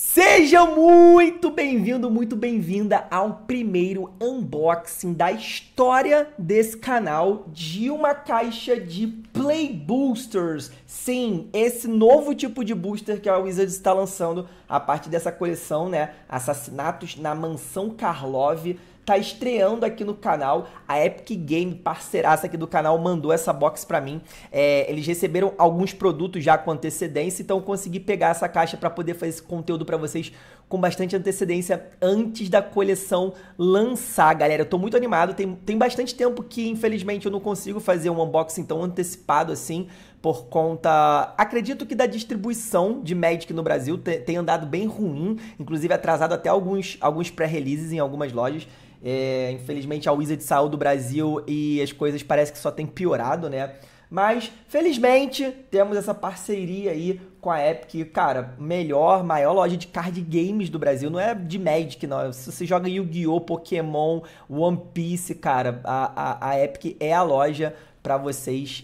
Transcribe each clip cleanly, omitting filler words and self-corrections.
Seja muito bem-vinda ao primeiro unboxing da história desse canal de uma caixa de Play Boosters. Sim, esse novo tipo de booster que a Wizards está lançando a partir dessa coleção, né? Assassinatos na Mansão Karlov. Tá estreando aqui no canal, a Epic Game, parceiraça aqui do canal, mandou essa box pra mim. Eles receberam alguns produtos já com antecedência, então eu consegui pegar essa caixa pra poder fazer esse conteúdo pra vocês com bastante antecedência antes da coleção lançar, galera. Eu tô muito animado, tem bastante tempo que, infelizmente, eu não consigo fazer um unboxing tão antecipado assim, por conta, acredito que da distribuição de Magic no Brasil tem andado bem ruim, inclusive atrasado até alguns pré-releases em algumas lojas. Infelizmente a Wizards saiu do Brasil e as coisas parece que só tem piorado, né? Mas, felizmente, temos essa parceria aí com a Epic, cara, maior loja de card games do Brasil. Não é de Magic, não. Se você joga Yu-Gi-Oh!, Pokémon, One Piece, cara, a Epic é a loja para vocês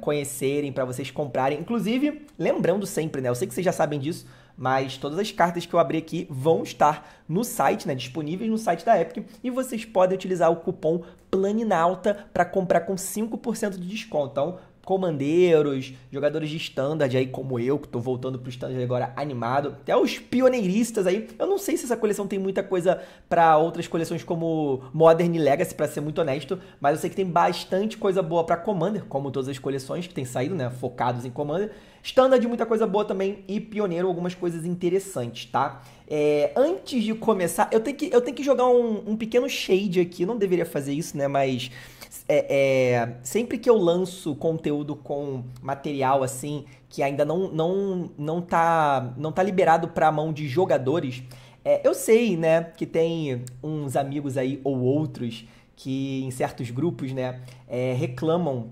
conhecerem, para vocês comprarem. Inclusive, lembrando sempre, né? Eu sei que vocês já sabem disso, mas todas as cartas que eu abri aqui vão estar no site, né, disponíveis no site da Epic, e vocês podem utilizar o cupom PLANINAUTA para comprar com 5% de desconto. Então, comandeiros, jogadores de Standard aí como eu, que tô voltando pro Standard agora animado, até os pioneiristas aí. Eu não sei se essa coleção tem muita coisa para outras coleções como Modern e Legacy, para ser muito honesto, mas eu sei que tem bastante coisa boa para Commander, como todas as coleções que tem saído, né, focados em Commander. Standard, muita coisa boa também, e Pioneiro, algumas coisas interessantes, tá? Antes de começar, eu tenho que jogar um pequeno shade aqui, não deveria fazer isso, né, mas sempre que eu lanço conteúdo com material assim, que ainda não tá liberado pra mão de jogadores, eu sei, né, que tem uns amigos aí ou outros que em certos grupos, né, reclamam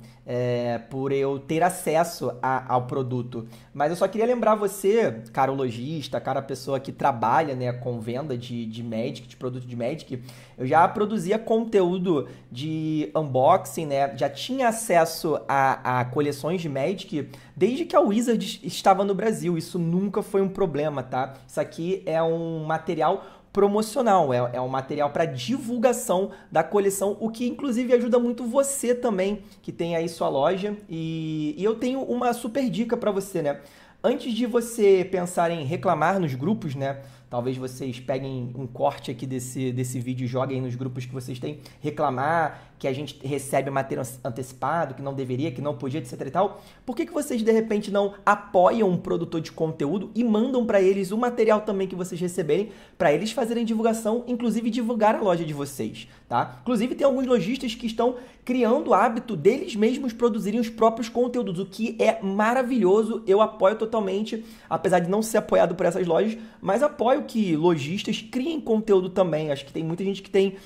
por eu ter acesso ao produto. Mas eu só queria lembrar você, cara lojista, cara pessoa que trabalha, né, com venda de Magic, de produto de Magic, eu já produzia conteúdo de unboxing, né, já tinha acesso a coleções de Magic desde que a Wizards estava no Brasil. Isso nunca foi um problema, tá? Isso aqui é um material promocional, é um material para divulgação da coleção, o que inclusive ajuda muito você também, que tem aí sua loja, e eu tenho uma super dica para você, né? Antes de você pensar em reclamar nos grupos, né? Talvez vocês peguem um corte aqui desse vídeo e joguem nos grupos que vocês têm, reclamar que a gente recebe material antecipado, que não deveria, que não podia, etc e tal. Por que vocês, de repente, não apoiam um produtor de conteúdo e mandam para eles o material também que vocês receberem, para eles fazerem divulgação, inclusive divulgar a loja de vocês, tá? Inclusive, tem alguns lojistas que estão criando o hábito deles mesmos produzirem os próprios conteúdos, o que é maravilhoso. Eu apoio totalmente, apesar de não ser apoiado por essas lojas, mas apoio que lojistas criem conteúdo também. Acho que tem muita gente que tem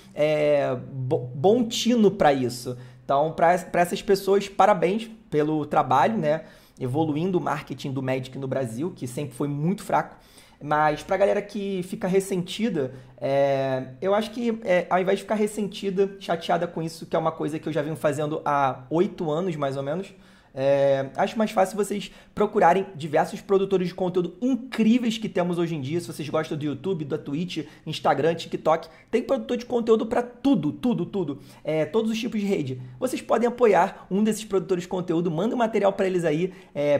bom tino para isso. Então, para essas pessoas, parabéns pelo trabalho, né? Evoluindo o marketing do Magic no Brasil, que sempre foi muito fraco. Mas para a galera que fica ressentida, eu acho que ao invés de ficar ressentida, chateada com isso, que é uma coisa que eu já venho fazendo há 8 anos, mais ou menos, acho mais fácil vocês procurarem diversos produtores de conteúdo incríveis que temos hoje em dia. Se vocês gostam do YouTube, da Twitch, Instagram, TikTok, tem produtor de conteúdo para tudo, todos os tipos de rede. Vocês podem apoiar um desses produtores de conteúdo, manda um material para eles aí,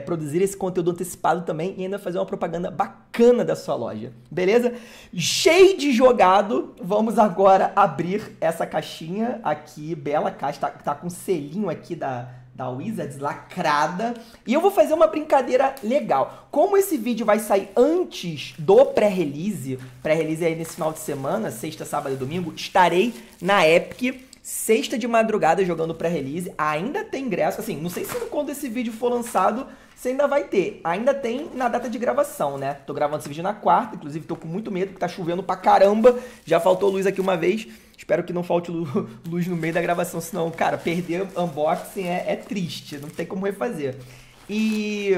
produzir esse conteúdo antecipado também e ainda fazer uma propaganda bacana da sua loja, beleza? Cheio de jogado, vamos agora abrir essa caixinha aqui, bela caixa, tá com um selinho aqui da Wizards, lacrada. E eu vou fazer uma brincadeira legal. Como esse vídeo vai sair antes do pré-release aí nesse final de semana, sexta, sábado e domingo, estarei na Epic, sexta de madrugada, jogando pré-release. Ainda tem ingresso, assim, não sei se quando esse vídeo for lançado, você ainda vai ter. Ainda tem na data de gravação, né? Tô gravando esse vídeo na quarta, inclusive tô com muito medo, porque tá chovendo pra caramba. Já faltou luz aqui uma vez. Espero que não falte luz no meio da gravação, senão, cara, perder unboxing é triste, não tem como refazer. E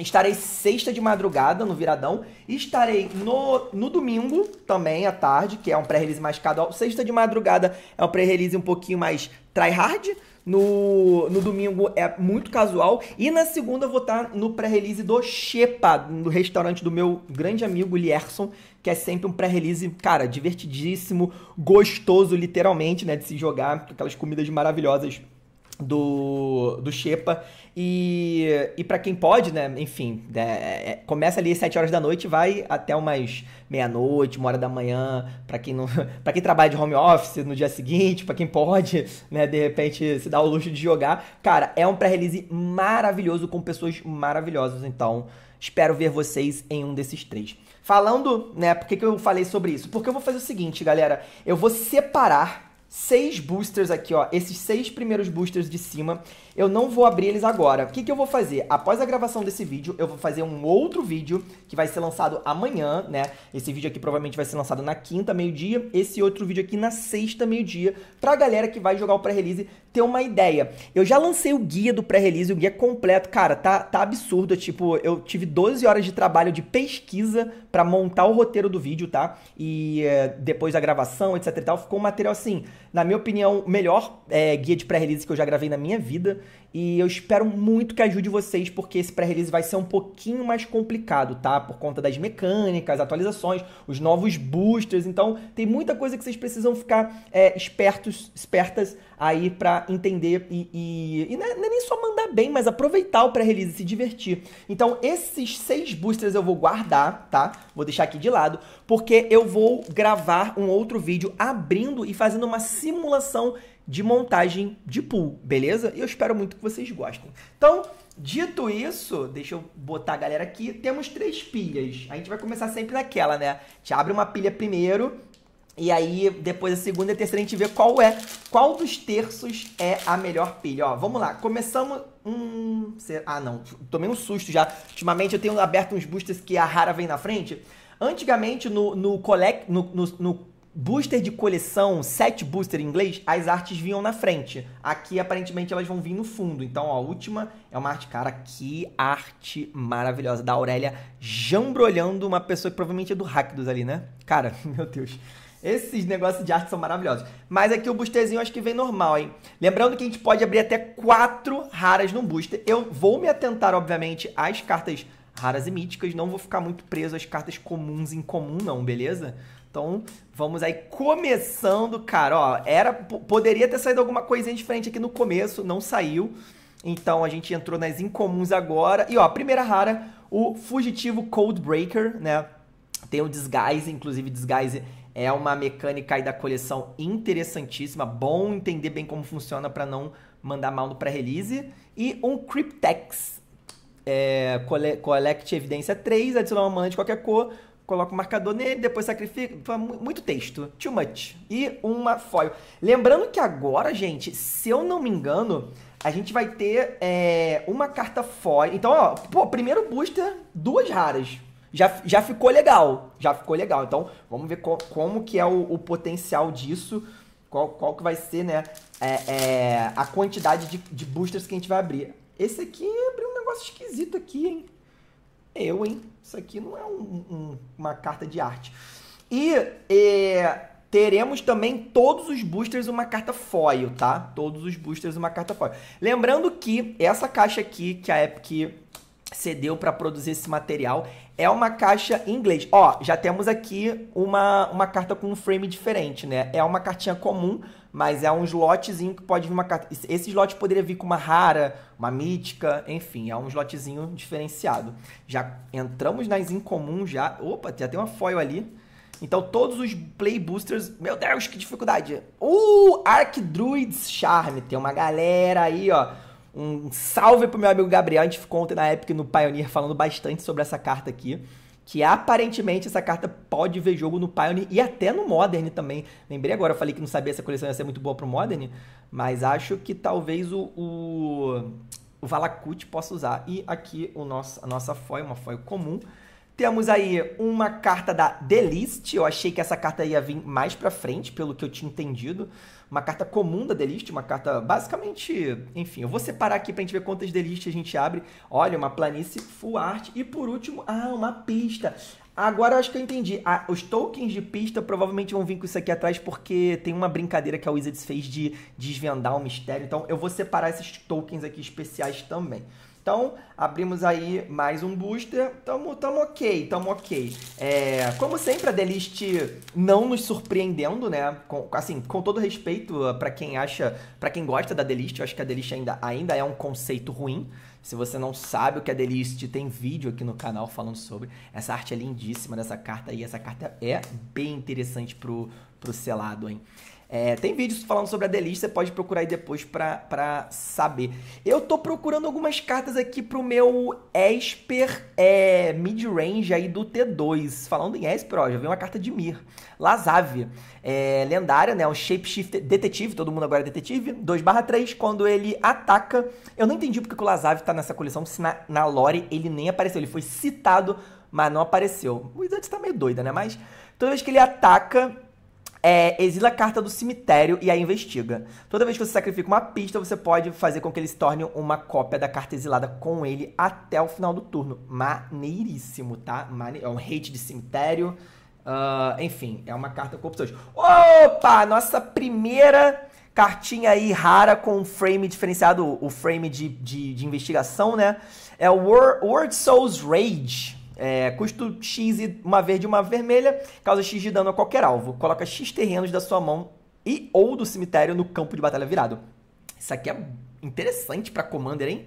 Estarei sexta de madrugada no Viradão. Estarei no domingo também à tarde, que é um pré-release mais casual. Sexta de madrugada é um pré-release um pouquinho mais tryhard. No domingo é muito casual. E na segunda eu vou estar no pré-release do Xepa, no restaurante do meu grande amigo Lierson, que é sempre um pré-release, cara, divertidíssimo, gostoso literalmente, né, de se jogar, aquelas comidas maravilhosas do Xepa. E pra quem pode, né, enfim, começa ali às 7 horas da noite e vai até umas meia-noite, 1 hora da manhã, pra quem trabalha de home office no dia seguinte, pra quem pode, né, de repente se dá o luxo de jogar. Cara, é um pré-release maravilhoso com pessoas maravilhosas, então espero ver vocês em um desses três. Falando, né, por que eu falei sobre isso? Porque eu vou fazer o seguinte, galera, eu vou separar 6 boosters aqui, ó, esses 6 primeiros boosters de cima, eu não vou abrir eles agora. O que eu vou fazer? Após a gravação desse vídeo, eu vou fazer um outro vídeo que vai ser lançado amanhã, né? Esse vídeo aqui provavelmente vai ser lançado na quinta, meio-dia, esse outro vídeo aqui na sexta, meio-dia, pra galera que vai jogar o pré-release ter uma ideia. Eu já lancei o guia do pré-release, o guia completo, cara, tá absurdo, tipo, eu tive 12 horas de trabalho de pesquisa pra montar o roteiro do vídeo, tá? E depois da gravação, etc e tal, ficou um material assim, na minha opinião, o melhor guia de pré-release que eu já gravei na minha vida. E eu espero muito que ajude vocês, porque esse pré-release vai ser um pouquinho mais complicado, tá? Por conta das mecânicas, atualizações, os novos boosters. Então, tem muita coisa que vocês precisam ficar espertas aí pra entender. E não é nem só mandar bem, mas aproveitar o pré-release e se divertir. Então, esses 6 boosters eu vou guardar, tá? Vou deixar aqui de lado, porque eu vou gravar um outro vídeo abrindo e fazendo uma simulação de montagem de pool, beleza? E eu espero muito que vocês gostem. Então, dito isso, deixa eu botar a galera aqui. Temos 3 pilhas. A gente vai começar sempre naquela, né? A gente abre uma pilha primeiro, e aí depois a segunda e a terceira a gente vê qual dos terços é a melhor pilha. Ó, vamos lá. Começamos... Ah, não. Tomei um susto já. Ultimamente eu tenho aberto uns boosters que a rara vem na frente. Antigamente, no booster de coleção, set booster em inglês, as artes vinham na frente. Aqui, aparentemente, elas vão vir no fundo. Então, ó, a última é uma arte, cara, que arte maravilhosa. Da Aurélia jambrolhando uma pessoa que provavelmente é do Rakdos ali, né? Cara, meu Deus. Esses negócios de arte são maravilhosos. Mas aqui o boosterzinho acho que vem normal, hein? Lembrando que a gente pode abrir até 4 raras num booster. Eu vou me atentar, obviamente, às cartas raras e míticas. Não vou ficar muito preso às cartas comuns e incomum, não, beleza? Então, vamos aí começando, cara, ó, poderia ter saído alguma coisinha diferente aqui no começo, não saiu, então a gente entrou nas incomuns agora, e ó, a primeira rara, o fugitivo Codebreaker, né, tem o Disguise, inclusive Disguise é uma mecânica aí da coleção interessantíssima, bom entender bem como funciona pra não mandar mal no pré-release, e um Cryptex, Collect Evidência 3, adiciona uma mana de qualquer cor, coloca o marcador nele, depois sacrifica. Muito texto. Too much. E uma foil. Lembrando que agora, gente, se eu não me engano, a gente vai ter uma carta foil. Então, ó, pô, primeiro booster, 2 raras. Já ficou legal. Já ficou legal. Então, vamos ver como que é o potencial disso. Qual que vai ser, né, a quantidade de boosters que a gente vai abrir. Esse aqui abriu um negócio esquisito aqui, hein? Hein? Isso aqui não é uma carta de arte. E teremos também todos os boosters uma carta foil, tá? Todos os boosters uma carta foil. Lembrando que essa caixa aqui, que a Epic cedeu para produzir esse material, é uma caixa em inglês. Ó, já temos aqui uma carta com um frame diferente, né? É uma cartinha comum, mas é um slotzinho que pode vir uma carta... Esse slot poderia vir com uma rara, uma mítica, enfim, é um slotzinho diferenciado. Já entramos nas incomuns já. Opa, já tem uma foil ali. Então todos os Play Boosters... Meu Deus, que dificuldade! Archdruid's Charme. Tem uma galera aí, ó. Um salve pro meu amigo Gabriel. A gente ficou ontem na Epic no Pioneer falando bastante sobre essa carta aqui. Que aparentemente essa carta pode ver jogo no Pioneer e até no Modern também. Lembrei agora, eu falei que não sabia se a coleção ia ser muito boa pro Modern, mas acho que talvez o Valakut possa usar. E aqui a nossa foil, uma foil comum. Temos aí uma carta da The List. Eu achei que essa carta ia vir mais pra frente, pelo que eu tinha entendido. Uma carta comum da The List, uma carta basicamente... Enfim, eu vou separar aqui pra gente ver quantas The List a gente abre. Olha, uma planície full art. E por último, uma pista. Agora eu acho que eu entendi. Os tokens de pista provavelmente vão vir com isso aqui atrás, porque tem uma brincadeira que a Wizards fez de desvendar o mistério. Então eu vou separar esses tokens aqui especiais também. Então, abrimos aí mais um booster. Tamo ok. Como sempre, a The List não nos surpreendendo, né? Com todo respeito pra quem acha, pra quem gosta da The List, eu acho que a The List ainda é um conceito ruim. Se você não sabe o que é The List, tem vídeo aqui no canal falando sobre. Essa arte é lindíssima dessa carta aí. Essa carta é bem interessante pro selado, hein? Tem vídeos falando sobre a The List, você pode procurar aí depois pra saber. Eu tô procurando algumas cartas aqui pro meu Esper mid-range aí do T2. Falando em Esper, ó, já veio uma carta de Mir. Lazav, lendária, né? Um shapeshifter detetive, todo mundo agora é detetive. 2/3, quando ele ataca... Eu não entendi porque que o Lazav tá nessa coleção, se na lore ele nem apareceu. Ele foi citado, mas não apareceu. O Wizards tá meio doida, né? Mas toda vez que ele ataca... exila a carta do cemitério e a investiga. Toda vez que você sacrifica uma pista, você pode fazer com que ele se torne uma cópia da carta exilada com ele até o final do turno. Maneiríssimo, tá? É um hate de cemitério. Enfim, é uma carta com opções. Opa! Nossa primeira cartinha aí rara com um frame diferenciado, o frame de investigação, né? É o World Souls Rage. Custo X e uma verde e uma vermelha, causa X de dano a qualquer alvo. Coloca X terrenos da sua mão e ou do cemitério no campo de batalha virado. Isso aqui é interessante pra Commander, hein?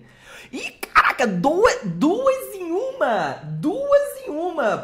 Ih, caraca, duas em uma.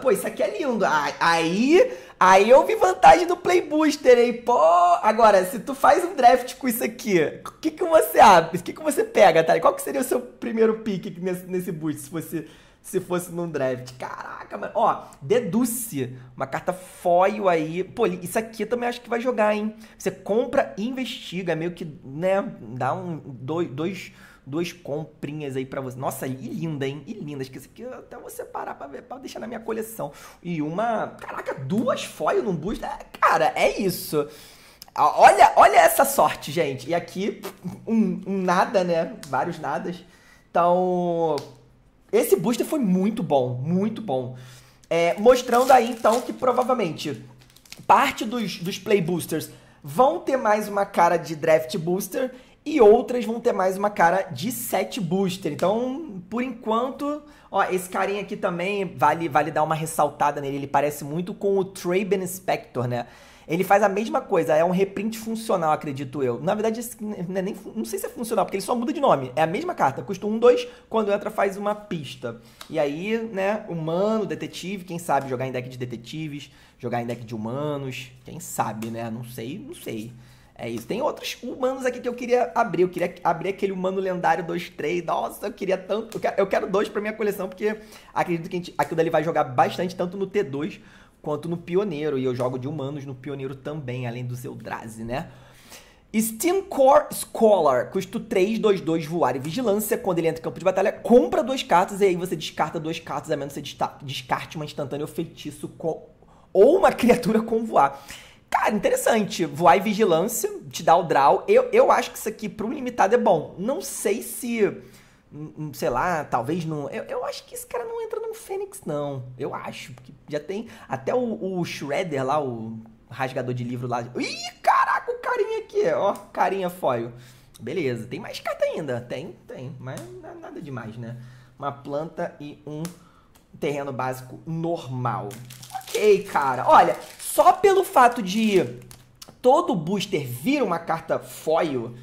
Pô, isso aqui é lindo. Aí eu vi vantagem do Play Booster, hein? Pô, agora, se tu faz um draft com isso aqui, o que você abre? O que você pega, tá? Qual que seria o seu primeiro pick nesse boost, se fosse num draft? Caraca, mano. Ó, deduce. Uma carta foil aí. Pô, isso aqui eu também acho que vai jogar, hein? Você compra e investiga. Meio que, né? Dá dois comprinhas aí pra você. Nossa, e linda, hein? E linda. Acho que isso aqui eu até vou separar pra ver, pra deixar na minha coleção. E uma... Caraca, duas foil num boost. Cara, é isso. Olha essa sorte, gente. E aqui, um nada, né? Vários nadas. Então... Esse booster foi muito bom, muito bom. Mostrando aí, então, que provavelmente parte dos Play Boosters vão ter mais uma cara de Draft Booster e outras vão ter mais uma cara de Set Booster. Então, por enquanto, ó, esse carinha aqui também vale dar uma ressaltada nele. Ele parece muito com o Traben Spector, né? Ele faz a mesma coisa, é um reprint funcional, acredito eu. Na verdade, não sei se é funcional, porque ele só muda de nome. É a mesma carta, custa 1/2, quando entra faz uma pista. E aí, né, humano, detetive, quem sabe jogar em deck de detetives, jogar em deck de humanos, quem sabe, né? Não sei. É isso. Tem outros humanos aqui que eu queria abrir. Eu queria abrir aquele humano lendário 2/3. Nossa, eu queria tanto. Eu quero dois pra minha coleção, porque acredito que aquilo dali vai jogar bastante, tanto no T2... quanto no Pioneiro, e eu jogo de humanos no Pioneiro também, além do Eldrazi, né? Steam Core Scholar, custo 3, 2/2, voar e vigilância. Quando ele entra em campo de batalha, compra 2 cartas e aí você descarta 2 cartas, a menos que você descarte uma instantânea ou feitiço ou uma criatura com voar. Cara, interessante. Voar e vigilância, te dá o draw. Eu acho que isso aqui para um limitado é bom. Não sei se... Sei lá, talvez não... Eu acho que esse cara não entra num Fênix, não. Eu acho, porque já tem... Até o Shredder lá, o rasgador de livro lá... Ih, caraca, o carinha aqui, ó. Carinha foil. Beleza, tem mais carta ainda. Tem, mas nada demais, né? Uma planta e um terreno básico normal. Ok, cara. Olha, só pelo fato de todo booster vir uma carta foil...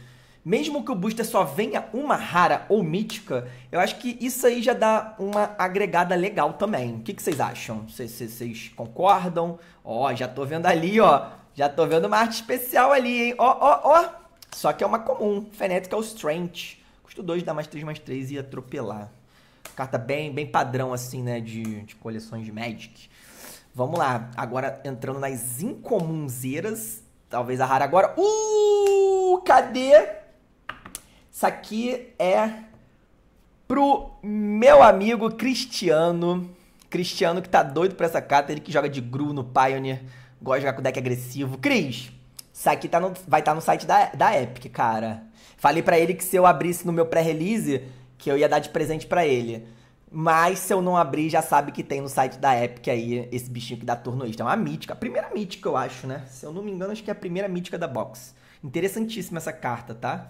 Mesmo que o booster só venha uma rara ou mítica, eu acho que isso aí já dá uma agregada legal também. O que vocês acham? Vocês concordam? Ó, já tô vendo ali, ó. Já tô vendo uma arte especial ali, hein? Ó. Só que é uma comum. Fanatical Strength. Custo 2, dá +3/+3 e atropelar. Carta bem padrão, assim, né? De coleções de Magic. Vamos lá. Agora, entrando nas incomunzeiras. Talvez a rara agora. Cadê? Isso aqui é pro meu amigo Cristiano, Cristiano, que tá doido pra essa carta, ele que joga de Gru no Pioneer, gosta de jogar com deck agressivo. Cris, isso aqui tá no, vai estar no site da Epic, cara. Falei pra ele que se eu abrisse no meu pré-release, que eu ia dar de presente pra ele. Mas se eu não abrir, já sabe que tem no site da Epic aí esse bichinho que dá turnoista. É uma mítica, a primeira mítica eu acho, né? Se eu não me engano, acho que é a primeira mítica da box. Interessantíssima essa carta, tá?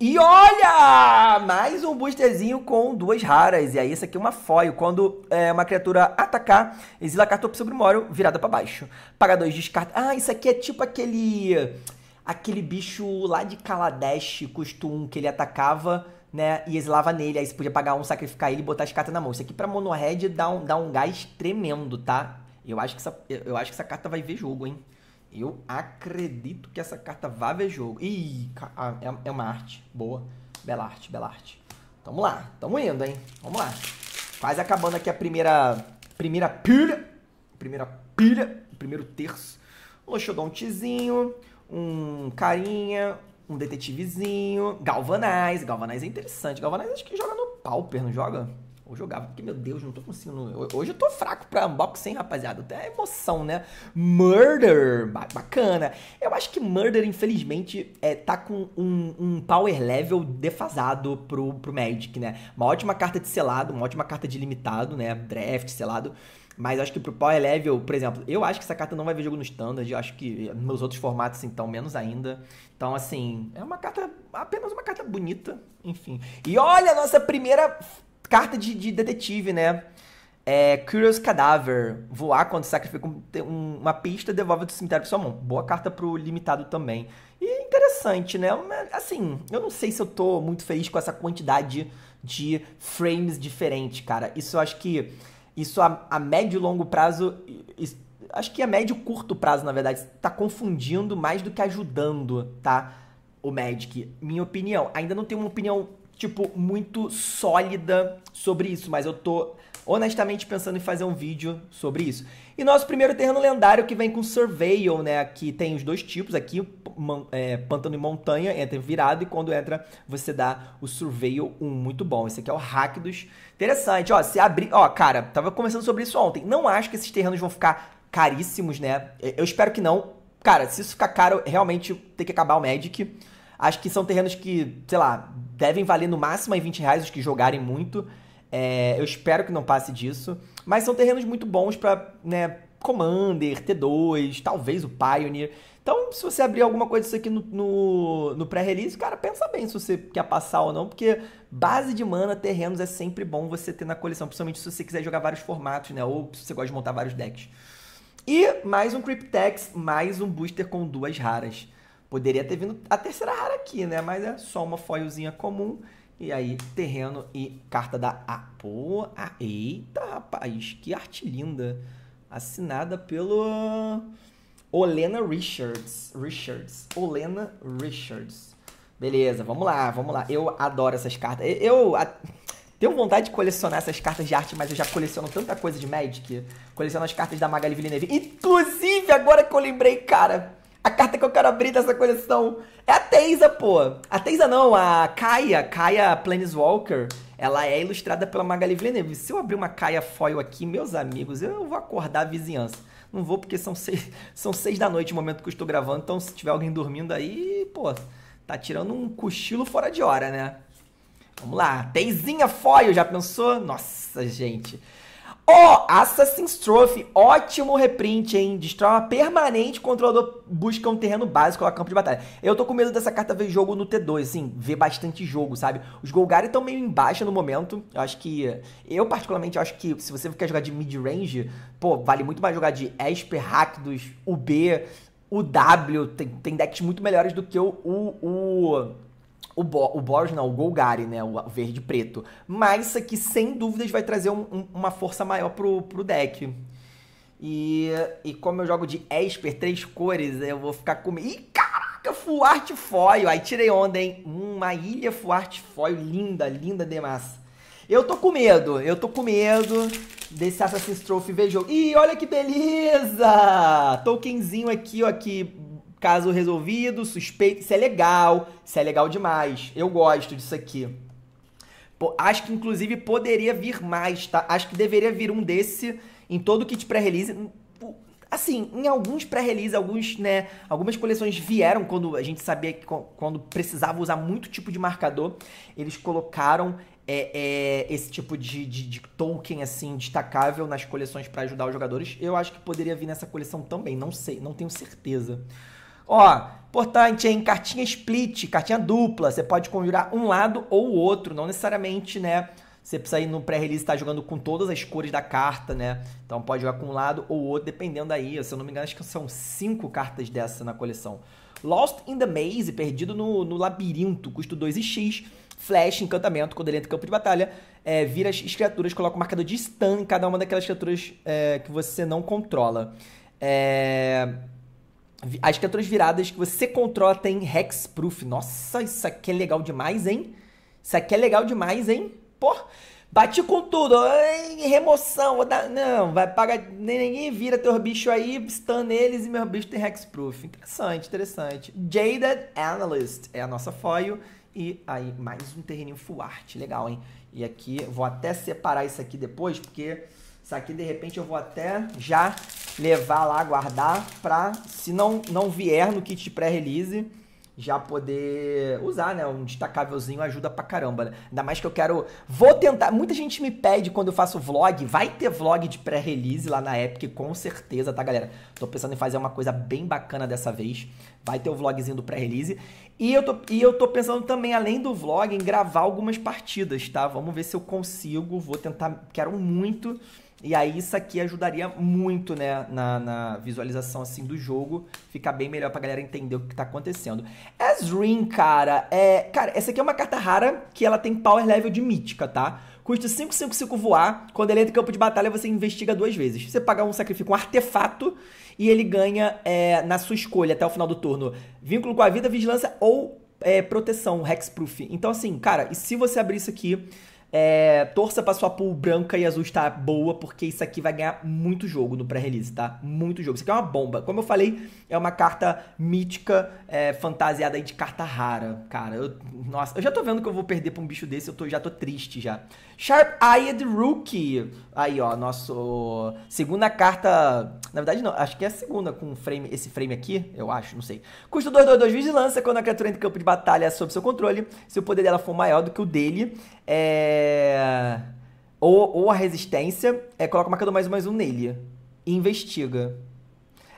E olha! Mais um boosterzinho com duas raras. E aí, isso aqui é uma foil. Quando uma criatura atacar, exila a carta do Primório virada pra baixo. Paga 2, descarta. Ah, isso aqui é tipo aquele... aquele bicho lá de Kaladesh, custo 1, que ele atacava, né? E exilava nele. Aí você podia pagar um, sacrificar ele e botar as cartas na mão. Isso aqui pra mono-red dá um gás tremendo, tá? Eu acho que essa carta vai ver jogo, hein? Eu acredito que essa carta vá ver jogo. Ih, é uma arte. Boa. Bela arte, bela arte. Tamo lá. Tamo indo, hein? Vamos lá. Quase acabando aqui a primeira pilha. Primeiro terço. Um loxodontezinho. Um carinha. Um detetivezinho. Galvanaz. Galvanaz é interessante. Galvanaz acho que joga no Pauper, não joga? Eu jogava, porque, meu Deus, não tô conseguindo... Hoje eu tô fraco pra unboxing, rapaziada. Até emoção, né? Murder, bacana. Eu acho que Murder, infelizmente, tá com um power level defasado pro Magic, né? Uma ótima carta de selado, uma ótima carta de limitado, né? Draft, selado. Mas eu acho que pro power level, por exemplo, eu acho que essa carta não vai ver jogo no Standard. Eu acho que nos outros formatos, então, menos ainda. Então, assim, é uma carta... apenas uma carta bonita, enfim. E olha a nossa primeira... carta de detetive, né? Curious Cadaver. Voar quando sacrifica uma pista, devolve do cemitério pra sua mão. Boa carta pro limitado também. E interessante, né? Assim, eu não sei se eu tô muito feliz com essa quantidade de frames diferentes, cara. Isso eu acho que... isso a médio e longo prazo... isso, acho que a médio e curto prazo, na verdade, tá confundindo mais do que ajudando, tá? O Magic. Minha opinião. Ainda não tenho uma opinião... tipo, muito sólida sobre isso, mas eu tô honestamente pensando em fazer um vídeo sobre isso. E nosso primeiro terreno lendário que vem com Surveil, né, que tem os dois tipos aqui, pântano e montanha, entra virado e quando entra você dá o Surveil 1, muito bom. Esse aqui é o Rakdos, interessante, ó, se abrir, ó, cara, tava conversando sobre isso ontem, não acho que esses terrenos vão ficar caríssimos, né, eu espero que não, cara, se isso ficar caro, realmente tem que acabar o Magic. Acho que são terrenos que, sei lá, devem valer no máximo aí R$20 os que jogarem muito. Eu espero que não passe disso. Mas são terrenos muito bons pra, né, Commander, T2, talvez o Pioneer. Então, se você abrir alguma coisa disso aqui no pré-release, cara, pensa bem se você quer passar ou não. Porque base de mana, terrenos é sempre bom você ter na coleção. Principalmente se você quiser jogar vários formatos, né? Ou se você gosta de montar vários decks. E mais um Cryptex, mais um booster com duas raras. Poderia ter vindo a terceira rara aqui, né? Mas é só uma foilzinha comum. E aí, terreno e carta da... ah, pô, ah, eita, rapaz. Que arte linda. Assinada pelo... Olena Richards. Olena Richards. Beleza, vamos lá, vamos lá. Eu adoro essas cartas. Tenho vontade de colecionar essas cartas de arte, mas eu já coleciono tanta coisa de Magic. Coleciono as cartas da Magali Villeneuve. Inclusive, agora que eu lembrei, cara... a carta que eu quero abrir dessa coleção é a Teisa, pô. A Teisa não, a Kaia. Kaia Planeswalker. Ela é ilustrada pela Magali Villeneuve. Se eu abrir uma Kaia foil aqui, meus amigos, eu vou acordar a vizinhança. Não vou porque são seis da noite no momento que eu estou gravando. Então, se tiver alguém dormindo aí, pô, tá tirando um cochilo fora de hora, né? Vamos lá. Teisinha foil, já pensou? Nossa, gente. Ó, Assassin's Trophy, ótimo reprint, hein? Destrói uma permanente, controlador busca um terreno básico, coloca campo de batalha. Eu tô com medo dessa carta ver jogo no T2, assim, ver bastante jogo, sabe? Os Golgari estão meio em baixa no momento, eu acho que... eu, particularmente, acho que se você quer jogar de mid-range, pô, vale muito mais jogar de Esper, Rakdos, UB, UW, tem decks muito melhores do que o Boros não, o Golgari, né, o verde e preto. Mas isso aqui, sem dúvidas, vai trazer uma força maior pro deck. E como eu jogo de Esper, 3 cores, eu vou ficar com... ih, caraca, full art foil. Aí tirei onda, hein? Uma ilha full art foil linda, linda demais. Eu tô com medo desse Assassin's Trophy ver jogo. Ih, olha que beleza! Tokenzinho aqui, ó, aqui... caso resolvido, suspeito, isso é legal demais, eu gosto disso aqui. Acho que, inclusive, poderia vir mais, tá? Acho que deveria vir um desse em todo o kit pré-release. Assim, em alguns pré-release, algumas coleções vieram quando a gente sabia que quando precisava usar muito tipo de marcador. Eles colocaram esse tipo de token, assim, destacável nas coleções para ajudar os jogadores. Eu acho que poderia vir nessa coleção também, não sei, não tenho certeza. Ó, importante, hein? Cartinha split, cartinha dupla. Você pode conjurar um lado ou o outro, não necessariamente, né? Você precisa ir no pré-release tá jogando com todas as cores da carta, né? Então pode jogar com um lado ou outro, dependendo aí. Se eu não me engano, acho que são 5 cartas dessa na coleção. Lost in the Maze, perdido no labirinto, custo 2x. Flash, encantamento, quando ele entra em campo de batalha, vira as criaturas, coloca o marcador de stun em cada uma daquelas criaturas que você não controla. As criaturas viradas que você controla tem Hexproof. Nossa, isso aqui é legal demais, hein? Isso aqui é legal demais, hein? Pô, bati com tudo. Ai, remoção. Vou dar... Não, vai pagar... Ninguém vira teus bichos aí, stun eles e meus bichos tem Hexproof. Interessante, interessante. Jaded Analyst é a nossa foil. E aí, mais um terreninho full art. Legal, hein? E aqui, vou até separar isso aqui depois, porque... Isso aqui, de repente, eu vou até já levar lá, guardar, pra, se não vier no kit de pré-release, já poder usar, né? Um destacávelzinho ajuda pra caramba, né? Ainda mais que eu quero... Vou tentar... Muita gente me pede quando eu faço vlog. Vai ter vlog de pré-release lá na Epic, com certeza, tá, galera? Tô pensando em fazer uma coisa bem bacana dessa vez. Vai ter o vlogzinho do pré-release. E eu tô pensando também, além do vlog, em gravar algumas partidas, tá? Vamos ver se eu consigo. Vou tentar... Quero muito... E aí isso aqui ajudaria muito, né, na visualização, assim, do jogo. Fica bem melhor pra galera entender o que tá acontecendo. Ezreal, cara, cara, essa aqui é uma carta rara que ela tem power level de mítica, tá? Custa 5/5/5 voar. Quando ele entra em campo de batalha, você investiga 2 vezes. Você paga um, sacrifica um artefato e ele ganha, na sua escolha, até o final do turno, vínculo com a vida, vigilância ou proteção, hexproof. Então, assim, cara, e se você abrir isso aqui... torça pra sua pool branca e azul estar boa, porque isso aqui vai ganhar muito jogo no pré-release, tá? Muito jogo. Isso aqui é uma bomba. Como eu falei, é uma carta mítica, fantasiada aí de carta rara, cara. Nossa, eu já tô vendo que eu vou perder pra um bicho desse, já tô triste já. Sharp-Eyed Rookie. Aí, ó, nosso... Segunda carta... Na verdade, não. Acho que é a segunda com esse frame aqui, eu acho, não sei. Custa 2/2/2 Vigilância. Quando a criatura entra em campo de batalha sob seu controle, se o poder dela for maior do que o dele, ou a resistência, coloca o marcador +1/+1 nele e investiga.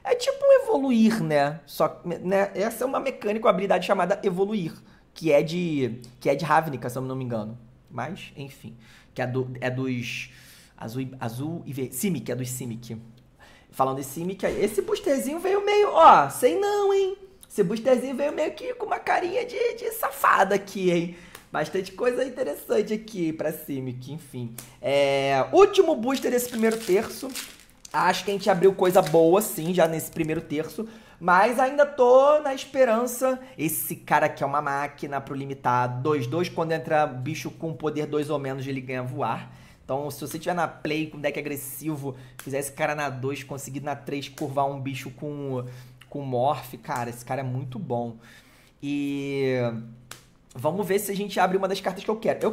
É tipo um evoluir, né? Só, né? Essa é uma mecânica, uma habilidade chamada evoluir, que é de Ravnica, se eu não me engano. Mas, enfim, que é dos azul e verde, Simic, é dos Simic. Falando de Simic, esse boosterzinho veio meio, ó, sei não, hein? Esse boosterzinho veio meio que com uma carinha de safada aqui, hein? Bastante coisa interessante aqui pra Simic, enfim. Último booster desse primeiro terço. Acho que a gente abriu coisa boa, sim, já nesse primeiro terço. Mas ainda tô na esperança. Esse cara aqui é uma máquina pro limitar 2/2. Quando entra bicho com poder 2 ou menos, ele ganha voar. Então, se você tiver na play com deck agressivo, fizer esse cara na 2, conseguir na 3 curvar um bicho com Morphe, cara, esse cara é muito bom. E... Vamos ver se a gente abre uma das cartas que eu quero.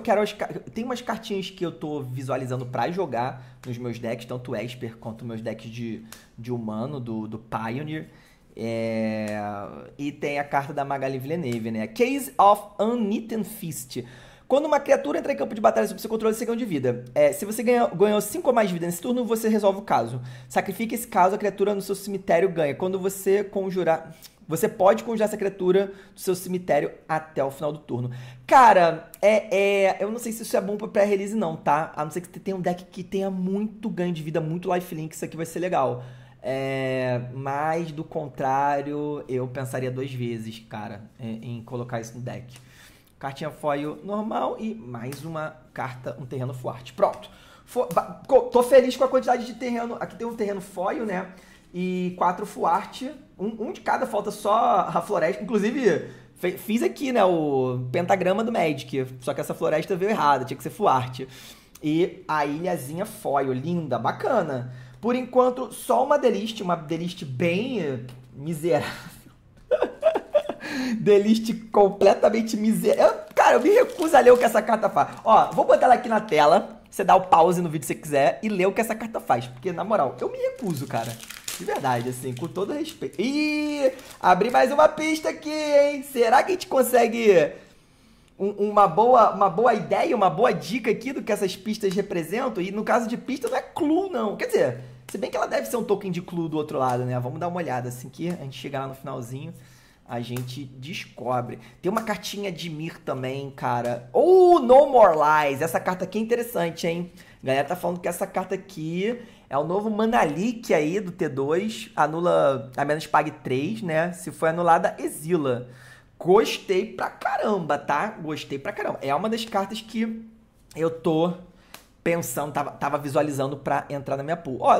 Tem umas cartinhas que eu tô visualizando pra jogar nos meus decks, tanto Esper quanto meus decks de humano, do Pioneer. E tem a carta da Magali Villeneuve, né? Case of Uneaten Fist. Quando uma criatura entra em campo de batalha sob seu controle, você ganha de vida. Se você ganhou 5 ou mais de vida nesse turno, você resolve o caso. Sacrifica esse caso, a criatura no seu cemitério ganha. Quando você conjurar... Você pode conjurar essa criatura do seu cemitério até o final do turno. Cara, eu não sei se isso é bom pra pré-release não, tá? A não ser que você tenha um deck que tenha muito ganho de vida, muito lifelink, isso aqui vai ser legal. Mas, do contrário, eu pensaria 2 vezes, cara, em colocar isso no deck. Cartinha foil normal e mais uma carta, um terreno forte. Pronto. Tô feliz com a quantidade de terreno. Aqui tem um terreno foil, né? E 4 full art, um de cada, falta só a floresta. Inclusive, fiz aqui, né, o pentagrama do Magic, só que essa floresta veio errada, tinha que ser full art. E a ilhazinha foil, linda, bacana. Por enquanto, só uma The List bem miserável. The List completamente miserável. Cara, Cara, eu me recuso a ler o que essa carta faz. Ó, vou botar ela aqui na tela. Você dá o pause no vídeo se quiser e lê o que essa carta faz. Porque, na moral, eu me recuso, cara. De verdade, assim, com todo respeito. Ih, abri mais uma pista aqui, hein? Será que a gente consegue uma boa ideia, uma boa dica aqui do que essas pistas representam? E no caso de pista não é Clue, não. Quer dizer, se bem que ela deve ser um token de Clue do outro lado, né? Vamos dar uma olhada, assim que a gente chegar lá no finalzinho, a gente descobre. Tem uma cartinha de Mir também, cara. Oh, No More Lies! Essa carta aqui é interessante, hein? A galera tá falando que essa carta aqui é o novo Manalik aí do T2. Anula, a menos pague 3, né? Se for anulada, exila. Gostei pra caramba, tá? Gostei pra caramba. É uma das cartas que eu tô pensando, tava visualizando pra entrar na minha pool. Ó,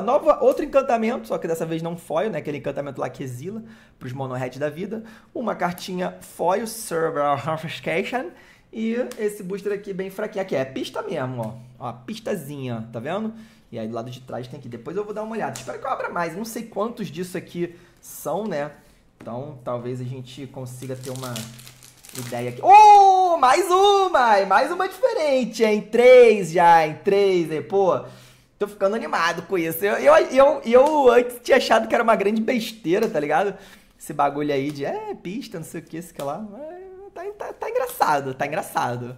outro encantamento, só que dessa vez não foil, né? Aquele encantamento lá que exila pros mono-red da vida. Uma cartinha foil, Surveil Confiscation. E esse booster aqui bem fraquinho. Aqui é pista mesmo, ó. Ó, pistazinha, tá vendo? E aí do lado de trás tem aqui. Depois eu vou dar uma olhada. Espero que eu abra mais. Não sei quantos disso aqui são, né? Então, talvez a gente consiga ter uma ideia aqui. Oh, mais uma! Mais uma diferente, hein? Três já, hein? Três, hein? Pô, tô ficando animado com isso. Eu antes tinha achado que era uma grande besteira, tá ligado? Esse bagulho aí de, pista, não sei o que, isso que lá. Mas tá engraçado, tá engraçado.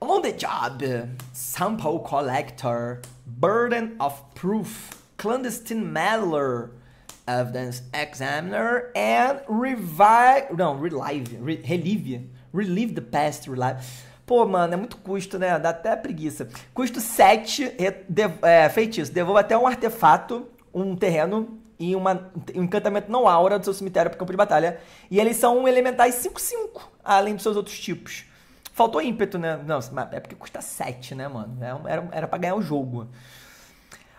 On the job, Sample Collector, Burden of Proof, Clandestine Meddler, Evidence Examiner and Relive the Past, Relive. Pô, mano, é muito custo, né? Dá até preguiça. Custo 7, feitiço. Devolva até um artefato, um terreno e um encantamento não aura do seu cemitério pro campo de batalha. E eles são elementais 5/5, além dos seus outros tipos. Faltou ímpeto, né? Não, é porque custa 7, né, mano? Era pra ganhar o jogo.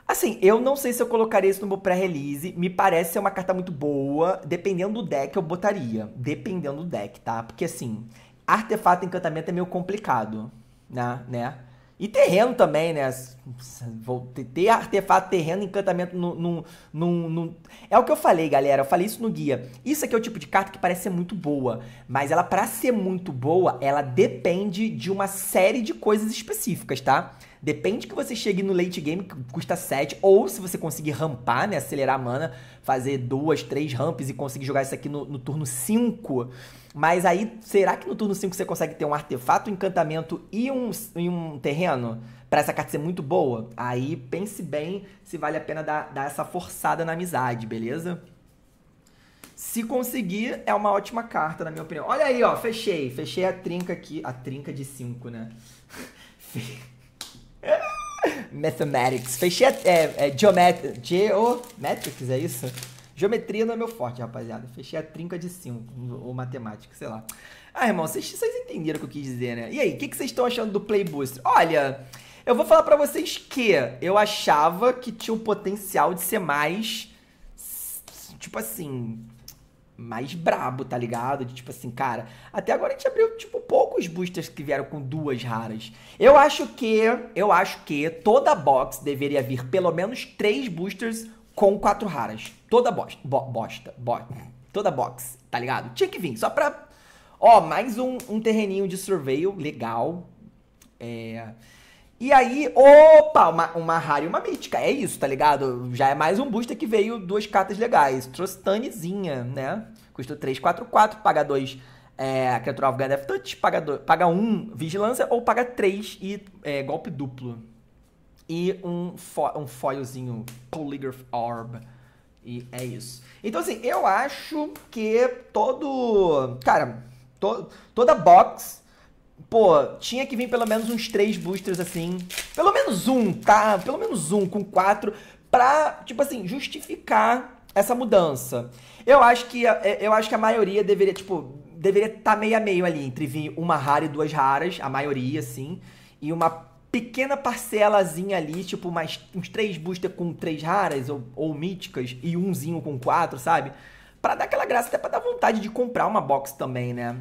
Assim, eu não sei se eu colocaria isso no meu pré-release. Me parece ser uma carta muito boa. Dependendo do deck, eu botaria. Dependendo do deck, tá? Porque, assim, artefato e encantamento é meio complicado, né? E terreno também, né? Vou ter artefato, terreno, encantamento no... É o que eu falei, galera. Eu falei isso no guia. Isso aqui é o tipo de carta que parece ser muito boa. Mas ela, pra ser muito boa, ela depende de uma série de coisas específicas, tá? Depende que você chegue no late game, que custa 7, ou se você conseguir rampar, né, acelerar a mana, fazer 2, 3 ramps e conseguir jogar isso aqui no turno 5. Mas aí, será que no turno 5 você consegue ter um artefato, um encantamento e um terreno? Pra essa carta ser muito boa? Aí, pense bem se vale a pena dar essa forçada na amizade, beleza? Se conseguir, é uma ótima carta, na minha opinião. Olha aí, ó, fechei a trinca aqui. A trinca de 5, né? Mathematics. Fechei a... Geometrics, é isso? Geometria não é meu forte, rapaziada. Fechei a trinca de 5, ou matemática, sei lá. Ah, irmão, vocês entenderam o que eu quis dizer, né? E aí, o que vocês estão achando do Play Booster? Olha, eu vou falar pra vocês que eu achava que tinha o potencial de ser mais... Tipo assim... mais brabo, tá ligado? De, tipo assim, cara, até agora a gente abriu, tipo, poucos boosters que vieram com 2 raras. Eu acho que toda box deveria vir pelo menos 3 boosters com 4 raras. Toda toda box, tá ligado? Tinha que vir, só pra... Ó, mais um terreninho de surveil, legal. E aí, opa, uma rara e uma mítica, é isso, tá ligado? Já é mais um booster que veio 2 cartas legais. Trostanezinha, né? Custou 3, 4, 4, paga 2, a criatura ganha Death Touch, paga 1, Vigilância, ou paga 3 e golpe duplo. E um foilzinho, Polygraph Orb, e é isso. Então assim, eu acho que toda box... Pô, tinha que vir pelo menos uns 3 boosters, assim. Pelo menos um, tá? Pelo menos um com 4 pra, tipo assim, justificar essa mudança. Eu acho que a maioria deveria, tipo, tá meio a meio ali. Entre vir uma rara e 2 raras, a maioria, assim. E uma pequena parcelazinha ali, tipo, uns 3 boosters com 3 raras ou míticas e umzinho com 4, sabe? Pra dar aquela graça, até pra dar vontade de comprar uma box também, né?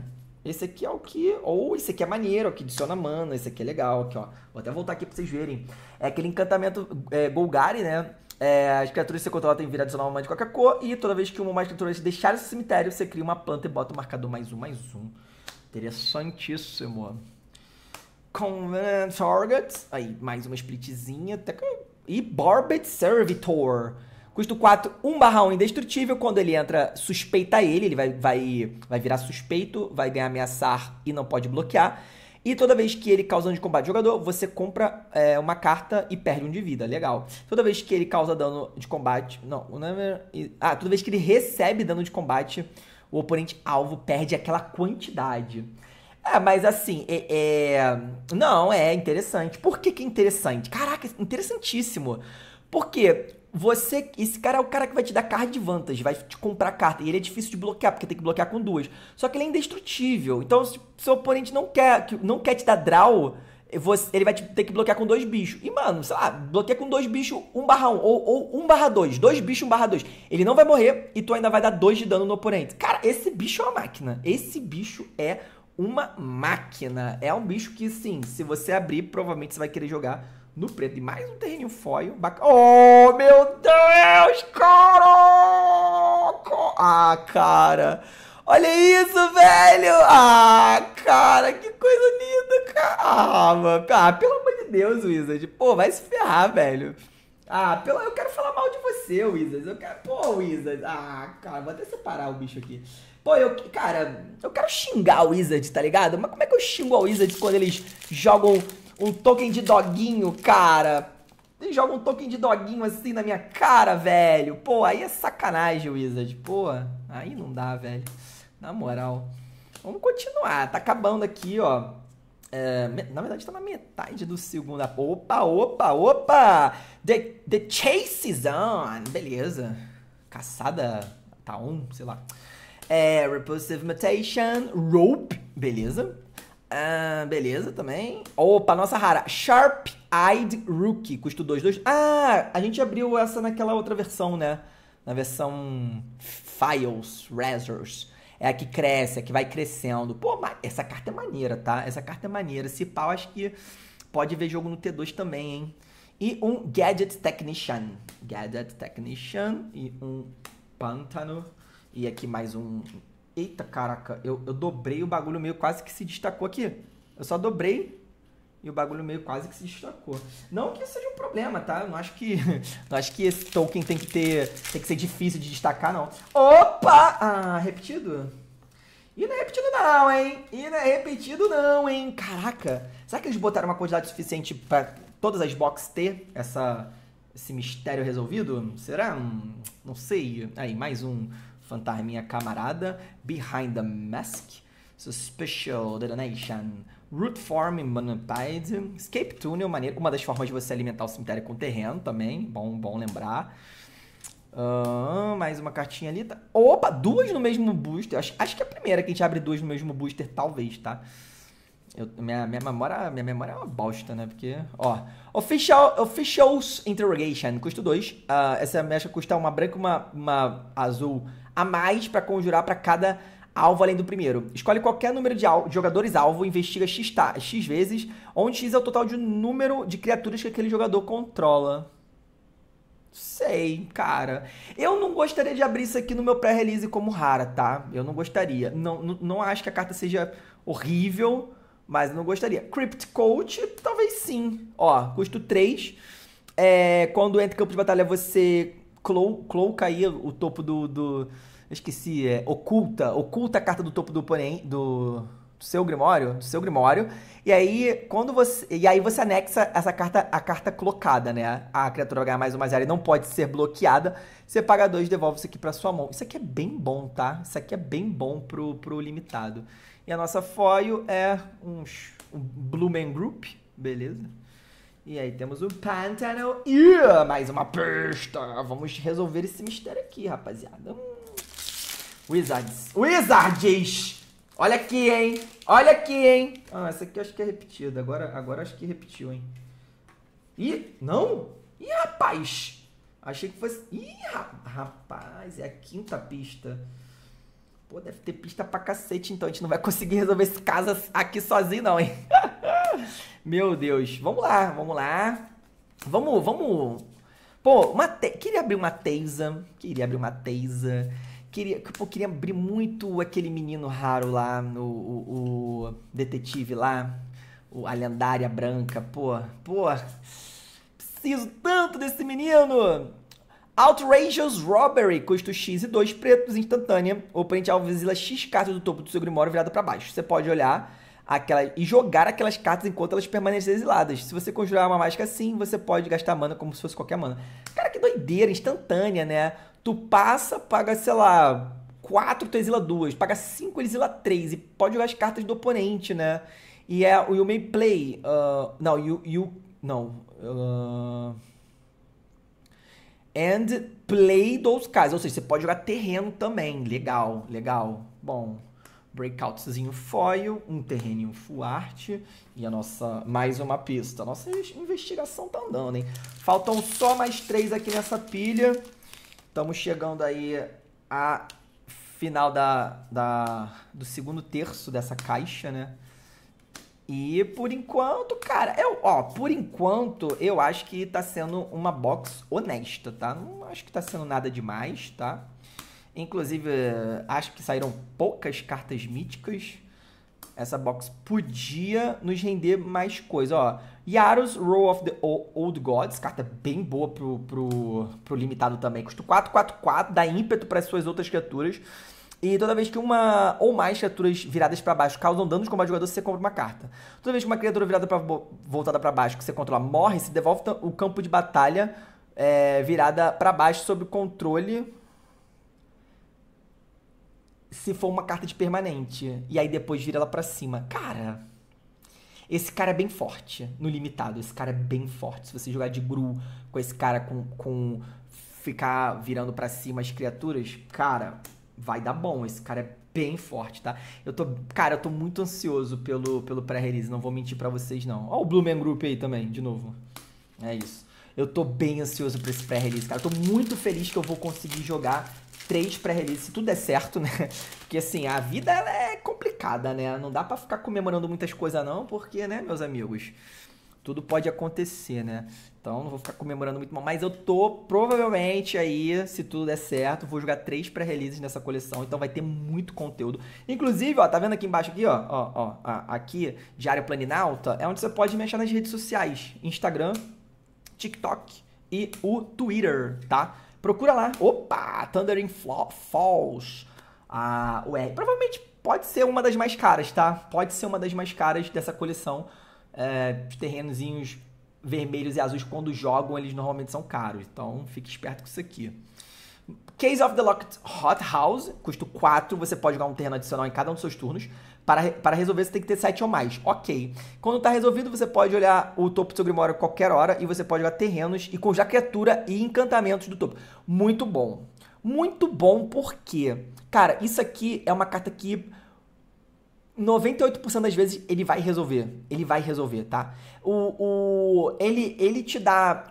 Esse aqui é o que... Ou esse aqui é maneiro, que adiciona mana, esse aqui é legal, aqui, ó. Vou até voltar aqui pra vocês verem. É aquele encantamento Golgari, né? As criaturas que você controla tem vira adicionar uma mana de qualquer cor. E toda vez que uma ou mais criaturas deixarem o seu cemitério, você cria uma planta e bota o marcador +1/+1. Interessantíssimo. Command Target. Aí, mais uma splitzinha. E Barbed Servitor. Custo 4, 1/1 indestrutível. Quando ele entra, suspeita ele vai virar suspeito, vai ganhar ameaçar e não pode bloquear. E toda vez que ele causa dano de combate de jogador, você compra uma carta e perde 1 de vida. Legal. Toda vez que ele causa dano de combate... Não, toda vez que ele recebe dano de combate, o oponente alvo perde aquela quantidade. É, mas assim, não, é interessante. Por que que é interessante? Caraca, interessantíssimo. Porque você... Esse cara é o cara que vai te dar card de vantagem, vai te comprar carta. E ele é difícil de bloquear, porque tem que bloquear com 2. Só que ele é indestrutível. Então, se seu oponente não quer te dar draw, ele vai ter que bloquear com 2 bichos. E, mano, sei lá, bloqueia com 2 bichos 1/1 ou 1/2. 2 bichos 1/2. Ele não vai morrer e tu ainda vai dar 2 de dano no oponente. Cara, esse bicho é uma máquina. Esse bicho é uma máquina. É um bicho que, sim, se você abrir, provavelmente você vai querer jogar no preto. E mais um terreninho foil. Oh, meu Deus, caraca! Ah, cara. Olha isso, velho. Ah, cara, que coisa linda, cara. Ah, mano. Ah, pelo amor de Deus, Wizard. Pô, vai se ferrar, velho. Ah, eu quero falar mal de você, Wizard. Eu quero... Pô, Wizard. Ah, cara, vou até separar o bicho aqui. Pô, cara, eu quero xingar o Wizard, tá ligado? Mas como é que eu xingo o Wizard quando eles jogam um token de doguinho, cara? Eles jogam um token de doguinho assim na minha cara, velho. Pô, aí é sacanagem, Wizard. Pô, aí não dá, velho. Na moral. Vamos continuar. Tá acabando aqui, ó. É, na verdade, tá na metade do segundo. Opa, opa, opa! The chase is on. Beleza. Caçada tá on, sei lá. É, Repulsive Mutation. Rope. Beleza. Beleza também. Opa, nossa rara. Sharp-Eyed Rookie. Custo 2/2. Ah, a gente abriu essa naquela outra versão, né? Na versão Files, Razors. É a que cresce, a que vai crescendo. Pô, essa carta é maneira, tá? Essa carta é maneira. Se pau, acho que pode ver jogo no T2 também, hein? E um Gadget Technician. Gadget Technician. E um Pântano. E aqui mais um... Eita, caraca, eu dobrei o bagulho meio quase que se destacou aqui. Eu só dobrei e o bagulho meio quase que se destacou. Não que isso seja um problema, tá? Eu não acho que esse token tem que ser difícil de destacar, não. Opa! Ah, repetido? E não é repetido não, hein? E não é repetido não, hein? Caraca, será que eles botaram uma quantidade suficiente pra todas as boxes ter esse mistério resolvido? Será? Não sei. Aí, mais um... Fantasminha Camarada, Behind the Mask, Special Detonation, Root Form, Manipide, Escape Tunnel, maneiro. Uma das formas de você alimentar o cemitério com terreno também, bom lembrar. Mais uma cartinha ali. Tá. Opa, 2 no mesmo booster. Acho que é a primeira que a gente abre 2 no mesmo booster, talvez, tá? Minha memória é uma bosta, né? Porque, ó... Official's Interrogation, custo 2. Essa mecha custa uma branca e uma azul a mais pra conjurar pra cada alvo além do primeiro. Escolhe qualquer número de jogadores alvo, investiga X vezes, onde X é o total de número de criaturas que aquele jogador controla. Sei, cara. Eu não gostaria de abrir isso aqui no meu pré-release como rara, tá? Eu não gostaria. Não acho que a carta seja horrível... Mas não gostaria. Crypt Coach, talvez sim. Ó, custo 3. Quando entra em campo de batalha, você cloca aí o topo do... Eu esqueci. Oculta a carta do topo do seu Grimório. Do seu Grimório. E aí, você anexa essa carta, a carta clocada, né? A criatura vai ganhar mais uma 0 e não pode ser bloqueada. Você paga 2 e devolve isso aqui pra sua mão. Isso aqui é bem bom, tá? Isso aqui é bem bom pro limitado. E a nossa foil é um Blumen Group, beleza? E aí temos o Pantano. Mais uma pista! Vamos resolver esse mistério aqui, rapaziada. Wizards. Wizards! Olha aqui, hein? Olha aqui, hein? Ah, essa aqui eu acho que é repetida. Agora acho que repetiu, hein? Ih, não? Ih, rapaz! Achei que fosse... Ih, rapaz, é a quinta pista. Pô, deve ter pista pra cacete, então a gente não vai conseguir resolver esse caso aqui sozinho não, hein? Meu Deus. Vamos lá, vamos lá. Vamos... Pô, queria abrir uma Teisa. Queria abrir muito aquele menino raro lá, o detetive lá, a lendária branca, pô, preciso tanto desse menino! Outrageous Robbery, custo X e 2 pretos, instantânea. O oponente alvizila X cartas do topo do seu grimório virada para baixo. Você pode olhar aquela, e jogar aquelas cartas enquanto elas permanecem exiladas. Se você conjurar uma mágica assim, você pode gastar mana como se fosse qualquer mana. Cara, que doideira, instantânea, né? Tu passa, paga, sei lá, 4, tu exila 2. Paga 5, ele exila 3. E pode jogar as cartas do oponente, né? E é o You May Play... And play those cards. Ou seja, você pode jogar terreno também. Legal, legal. Bom, breakoutzinho foil, um terreninho full art. E a nossa... mais uma pista. Nossa investigação tá andando, hein? Faltam só mais 3 aqui nessa pilha. Estamos chegando aí a final do segundo terço dessa caixa, né? E por enquanto, cara, eu acho que tá sendo uma box honesta, tá? Não acho que tá sendo nada demais, tá? Inclusive, acho que saíram poucas cartas míticas. Essa box podia nos render mais coisa, ó. Yaros, Row of the Old Gods, carta bem boa pro limitado também. Custa 4/4/4, dá ímpeto para as suas outras criaturas. E toda vez que uma ou mais criaturas viradas para baixo causam danos de combate ao jogador, você compra uma carta. Toda vez que uma criatura voltada para baixo que você controla morre, se devolve o campo de batalha virada para baixo sob o controle, se for uma carta de permanente. E aí depois vira ela para cima. Cara, esse cara é bem forte no limitado. Esse cara é bem forte. Se você jogar de Gru com esse cara, com ficar virando para cima as criaturas, cara... vai dar bom, esse cara é bem forte, tá? Cara, eu tô muito ansioso pelo pré-release, não vou mentir pra vocês, não. Ó o Blue Man Group aí também, de novo. É isso. Eu tô bem ansioso pra esse pré-release, cara. Eu tô muito feliz que eu vou conseguir jogar 3 pré-releases, se tudo der certo, né? Porque, assim, a vida, ela é complicada, né? Não dá pra ficar comemorando muitas coisas, não, porque, né, meus amigos... tudo pode acontecer, né? Então, não vou ficar comemorando muito, mas eu tô, provavelmente, aí, se tudo der certo, vou jogar 3 pré-releases nessa coleção, então vai ter muito conteúdo. Inclusive, ó, tá vendo aqui embaixo, aqui, ó, aqui, Diário Planinauta, é onde você pode me achar nas redes sociais, Instagram, TikTok e o Twitter, tá? Procura lá. Opa! Thundering Falls. Ah, ué, provavelmente pode ser uma das mais caras, tá? Pode ser uma das mais caras dessa coleção. Os terrenozinhos vermelhos e azuis, quando jogam, eles normalmente são caros. Então, fique esperto com isso aqui. Case of the Locked Hot House. Custa 4. Você pode jogar um terreno adicional em cada um dos seus turnos. Para resolver, você tem que ter 7 ou mais. Ok. Quando está resolvido, você pode olhar o topo do seu grimório a qualquer hora. E você pode jogar terrenos e conjurar criatura e encantamentos do topo. Muito bom. Muito bom porque... cara, isso aqui é uma carta que... 98% das vezes ele vai resolver. Ele vai resolver, tá? Ele te dá...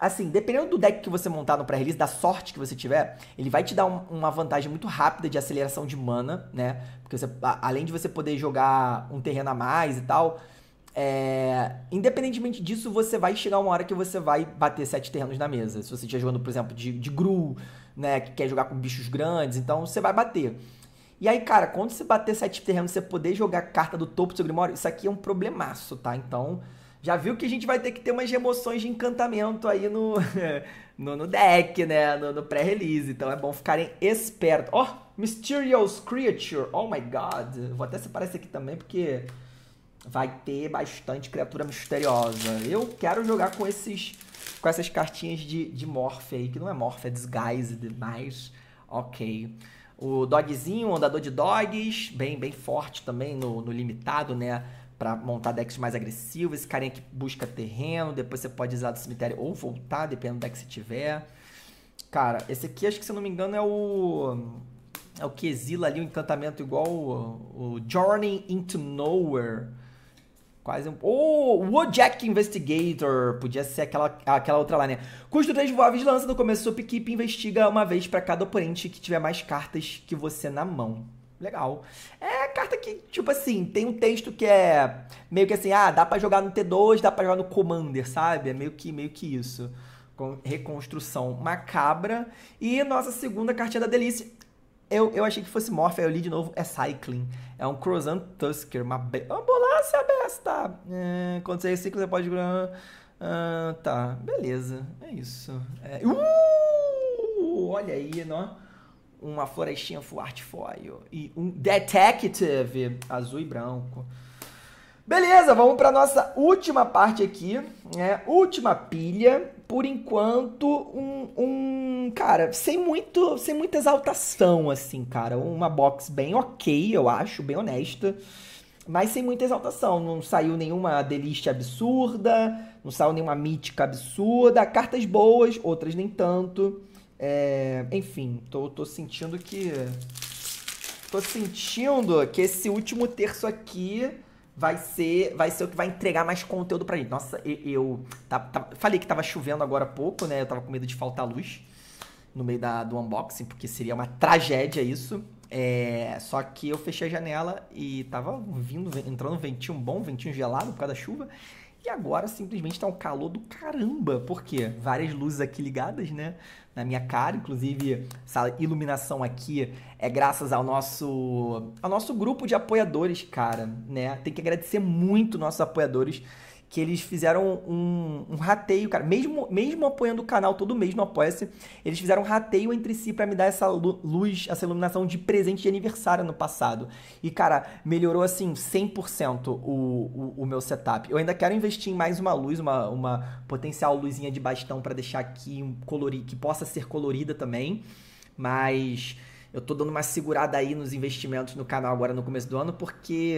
assim, dependendo do deck que você montar no pré-release, da sorte que você tiver, ele vai te dar uma vantagem muito rápida de aceleração de mana, né? Porque você, além de você poder jogar um terreno a mais e tal... independentemente disso, você vai chegar uma hora que você vai bater 7 terrenos na mesa. Se você estiver jogando, por exemplo, de Gru, né? Que quer jogar com bichos grandes, então você vai bater... E aí, cara, quando você bater 7 terrenos, você poder jogar carta do topo do seu grimório, isso aqui é um problemaço, tá? Então, já viu que a gente vai ter que ter umas remoções de encantamento aí no deck, né? No pré-release. Então é bom ficarem espertos. Ó, Mysterious Creature. Oh, my God. Vou até separar isso aqui também, porque vai ter bastante criatura misteriosa. Eu quero jogar com essas cartinhas de Morphe aí, que não é Morphe, é Disguise demais. Ok. O dogzinho, o andador de dogs, bem forte também no limitado, né? Pra montar decks mais agressivos. Esse carinha que busca terreno, depois você pode usar do cemitério ou voltar, dependendo do deck que você tiver. Cara, esse aqui, acho que se eu não me engano, é o que exila ali o encantamento igual o Journey into Nowhere. Quase um... oh, Woodjack Investigator. Podia ser aquela outra lá, né? Custo 3, Voar, Vigilância. No começo, sua equipe investiga uma vez para cada oponente que tiver mais cartas que você na mão. Legal. É carta que, tipo assim, tem um texto que é meio que assim, ah, dá pra jogar no T2, dá pra jogar no Commander, sabe? É meio que isso. Com reconstrução macabra. E nossa segunda cartinha da Delícia. Eu achei que fosse Morphe, aí eu li de novo, é Cycling. É um Croissant Tusker, uma bolacha besta. É, quando você recicla, você pode... tá, beleza, é isso. É... olha aí, não? Uma florestinha full art foil. E um Detective, azul e branco. Beleza, vamos para nossa última parte aqui, né? Última pilha. Por enquanto, cara, sem muita exaltação, assim, cara. Uma box bem ok, eu acho, bem honesta. Mas sem muita exaltação. Não saiu nenhuma The List absurda, não saiu nenhuma mítica absurda. Cartas boas, outras nem tanto. É, enfim, tô sentindo que... Tô sentindo que esse último terço aqui... Vai ser o que vai entregar mais conteúdo pra gente. Nossa, eu falei que tava chovendo agora há pouco, né? Eu tava com medo de faltar luz no meio do unboxing, porque seria uma tragédia isso. É, só que eu fechei a janela e tava entrando um ventinho bom, um ventinho gelado por causa da chuva. E agora simplesmente tá um calor do caramba, porque várias luzes aqui ligadas, né? Na minha cara, inclusive essa iluminação aqui é graças ao nosso grupo de apoiadores, cara, né? Tem que agradecer muito nossos apoiadores, que eles fizeram um rateio, cara. Mesmo apoiando o canal todo mês no Apoia-se, eles fizeram um rateio entre si pra me dar essa luz, essa iluminação de presente de aniversário no passado. E, cara, melhorou, assim, 100% o meu setup. Eu ainda quero investir em mais uma luz, uma potencial luzinha de bastão pra deixar aqui que possa ser colorida também. Mas... eu tô dando uma segurada aí nos investimentos no canal agora no começo do ano, porque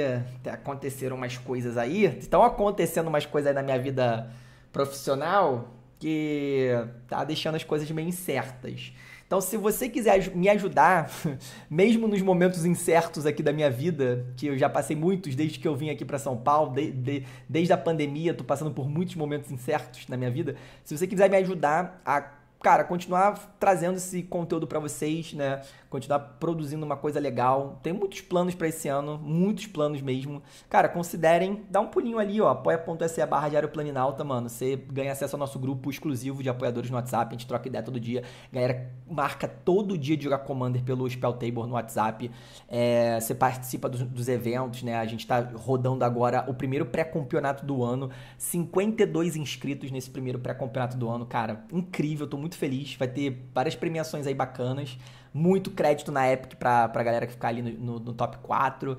aconteceram umas coisas aí, estão acontecendo umas coisas aí na minha vida profissional que tá deixando as coisas meio incertas. Então, se você quiser me ajudar, mesmo nos momentos incertos aqui da minha vida, que eu já passei muitos desde que eu vim aqui para São Paulo, desde a pandemia, tô passando por muitos momentos incertos na minha vida, se você quiser me ajudar a... cara, continuar trazendo esse conteúdo pra vocês, né? Continuar produzindo uma coisa legal. Tem muitos planos pra esse ano, muitos planos mesmo. Cara, considerem, dá um pulinho ali, ó, apoia.se/diarioplaninalta, mano. Você ganha acesso ao nosso grupo exclusivo de apoiadores no WhatsApp, a gente troca ideia todo dia. A galera marca todo dia de jogar Commander pelo Spell Table no WhatsApp. É, você participa dos eventos, né? A gente tá rodando agora o primeiro pré-campeonato do ano. 52 inscritos nesse primeiro pré-campeonato do ano, cara. Incrível, tô muito feliz, vai ter várias premiações aí bacanas, muito crédito na Epic pra galera que ficar ali no top 4,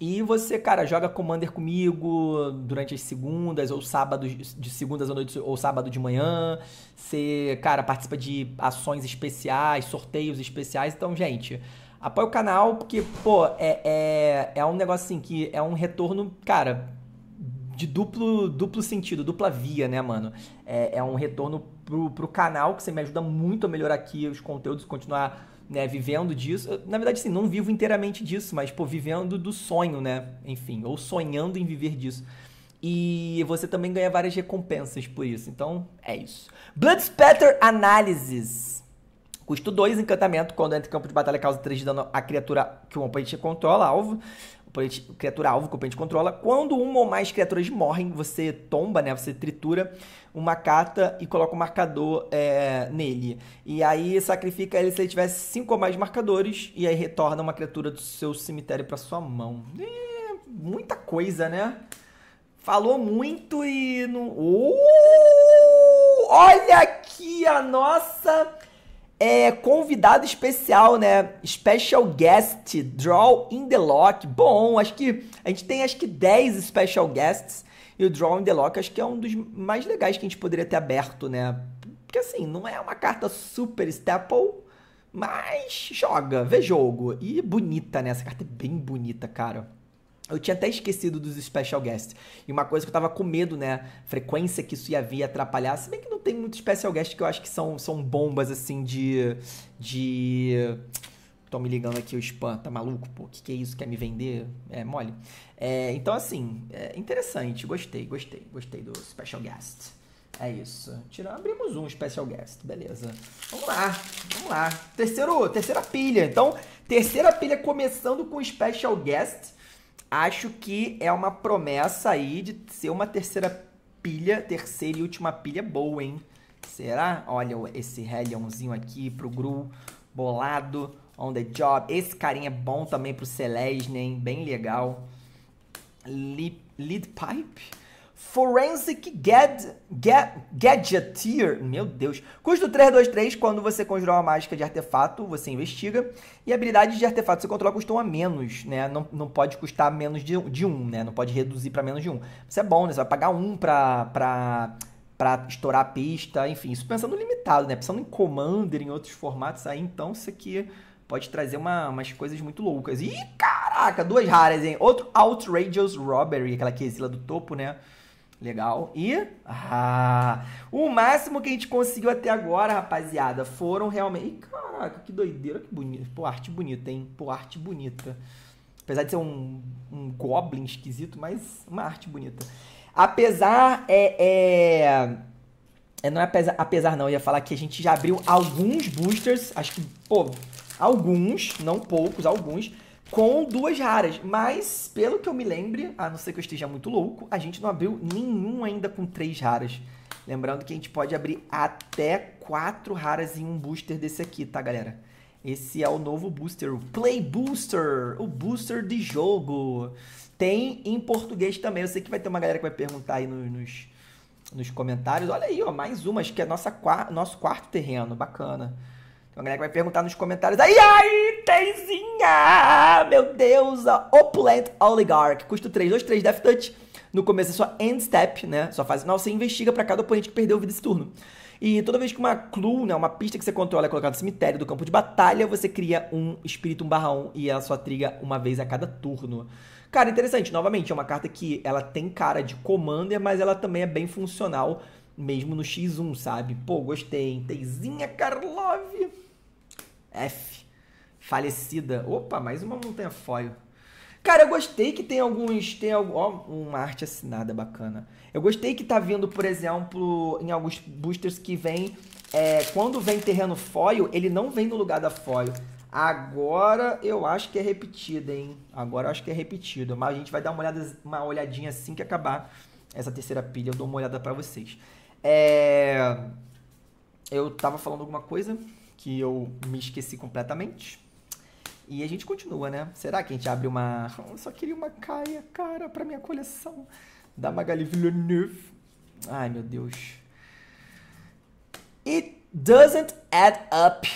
e você, cara, joga Commander comigo durante as segundas ou sábados, de segundas à noite ou sábado de manhã, você, cara, participa de ações especiais, sorteios especiais, então, gente, apoia o canal, porque, pô, é um negócio assim, que é um retorno, cara, de duplo sentido, dupla via, né, mano? É um retorno pro canal, que você me ajuda muito a melhorar aqui os conteúdos, continuar, né, vivendo disso. Eu, na verdade, sim, não vivo inteiramente disso, mas, pô, vivendo do sonho, né? Enfim, ou sonhando em viver disso. E você também ganha várias recompensas por isso. Então, é isso. Blood Spatter Analysis. Custo 2, encantamento. Quando entra em campo de batalha, causa 3 de dano à criatura que o oponente controla, alvo. Criatura-alvo que o oponente controla. Quando uma ou mais criaturas morrem, você tomba, né? Você tritura uma carta e coloca um marcador nele. E aí sacrifica ele se ele tivesse 5 ou mais marcadores. E aí retorna uma criatura do seu cemitério para sua mão. E muita coisa, né? Falou muito e... não... olha aqui a nossa... convidado especial, né? Special Guest, Draw in the Lock. Bom, acho que a gente tem 10 Special Guests e o Draw in the Lock acho que é um dos mais legais que a gente poderia ter aberto, né? Porque assim, não é uma carta super staple, mas joga, vê jogo. E bonita, né? Essa carta é bem bonita, cara. Eu tinha até esquecido dos Special Guests. E uma coisa que eu tava com medo, né? Frequência que isso ia vir atrapalhar. Se bem que não tem muito Special Guest que eu acho que são bombas, assim, de... Tô me ligando aqui o spam, tá maluco? Pô, que é isso? Quer me vender? É mole. Então, assim, interessante. Gostei do Special Guest. É isso. Abrimos um Special Guest, beleza. Vamos lá. Terceira pilha. Então, terceira pilha começando com Special Guest. Acho que é uma promessa aí de ser uma terceira e última pilha boa, hein? Será? Olha esse Helionzinho aqui pro Gru. Bolado, on the job. Esse carinha é bom também pro Celesne, hein? Bem legal. Lead Pipe. Forensic Gadgeteer. Meu Deus. Custo 3/2/3. Quando você conjurar uma mágica de artefato, você investiga. E habilidades de artefato você controla custam a menos, né? Não pode custar menos de 1, né? Não pode reduzir para menos de 1. Isso é bom, né? Você vai pagar 1 pra estourar a pista. Enfim, isso pensando no limitado, né? Pensando em Commander, em outros formatos aí. Então isso aqui pode trazer umas coisas muito loucas. Ih, caraca! 2 raras, hein? Outro Outrageous Robbery, aquela que exila do topo, né? Legal. E o máximo que a gente conseguiu até agora, rapaziada, foram realmente... Ih, caraca, que doideira, que bonito. Pô, arte bonita, hein? Pô, arte bonita. Apesar de ser um goblin esquisito, mas uma arte bonita. Não, eu ia falar que a gente já abriu alguns boosters, acho que, pô, alguns, não poucos, alguns, com 2 raras, mas pelo que eu me lembre, a não ser que eu esteja muito louco, a gente não abriu nenhum ainda com 3 raras. Lembrando que a gente pode abrir até 4 raras em um booster desse aqui, tá, galera? Esse é o novo booster, o Play Booster, o booster de jogo. Tem em português também, eu sei que vai ter uma galera que vai perguntar aí nos comentários. Olha aí, ó, mais uma, acho que é nosso quarto terreno, bacana. Então a galera vai perguntar nos comentários. Aí, Teisinha! Meu Deus! A Opulent Oligarch. Custo 3/2/3, Death Touch. No começo é só End Step, né? Sua fase final, você investiga pra cada oponente que perdeu vida esse turno. E toda vez que uma Clue, né, uma pista que você controla é colocada no cemitério do campo de batalha, você cria um espírito 1/1 e ela só triga uma vez a cada turno. Cara, interessante. Novamente, é uma carta que ela tem cara de Commander, mas ela também é bem funcional, mesmo no X1, sabe? Pô, gostei, hein? Teisinha Karlov. F. Falecida. Opa, mais uma montanha foil. Cara, eu gostei que tem alguns... Ó, uma arte assinada bacana. Eu gostei que tá vindo, por exemplo, em alguns boosters que vem... quando vem terreno foil, ele não vem no lugar da foil. Agora eu acho que é repetido, hein? Agora eu acho que é repetido. Mas a gente vai dar uma olhadinha assim que acabar essa terceira pilha. Eu dou uma olhada pra vocês. Eu tava falando alguma coisa... que eu me esqueci completamente. E a gente continua, né? Será que a gente abre uma... Eu só queria uma Kaia, cara, pra minha coleção. Da Magali Villeneuve. Ai, meu Deus. It doesn't add up.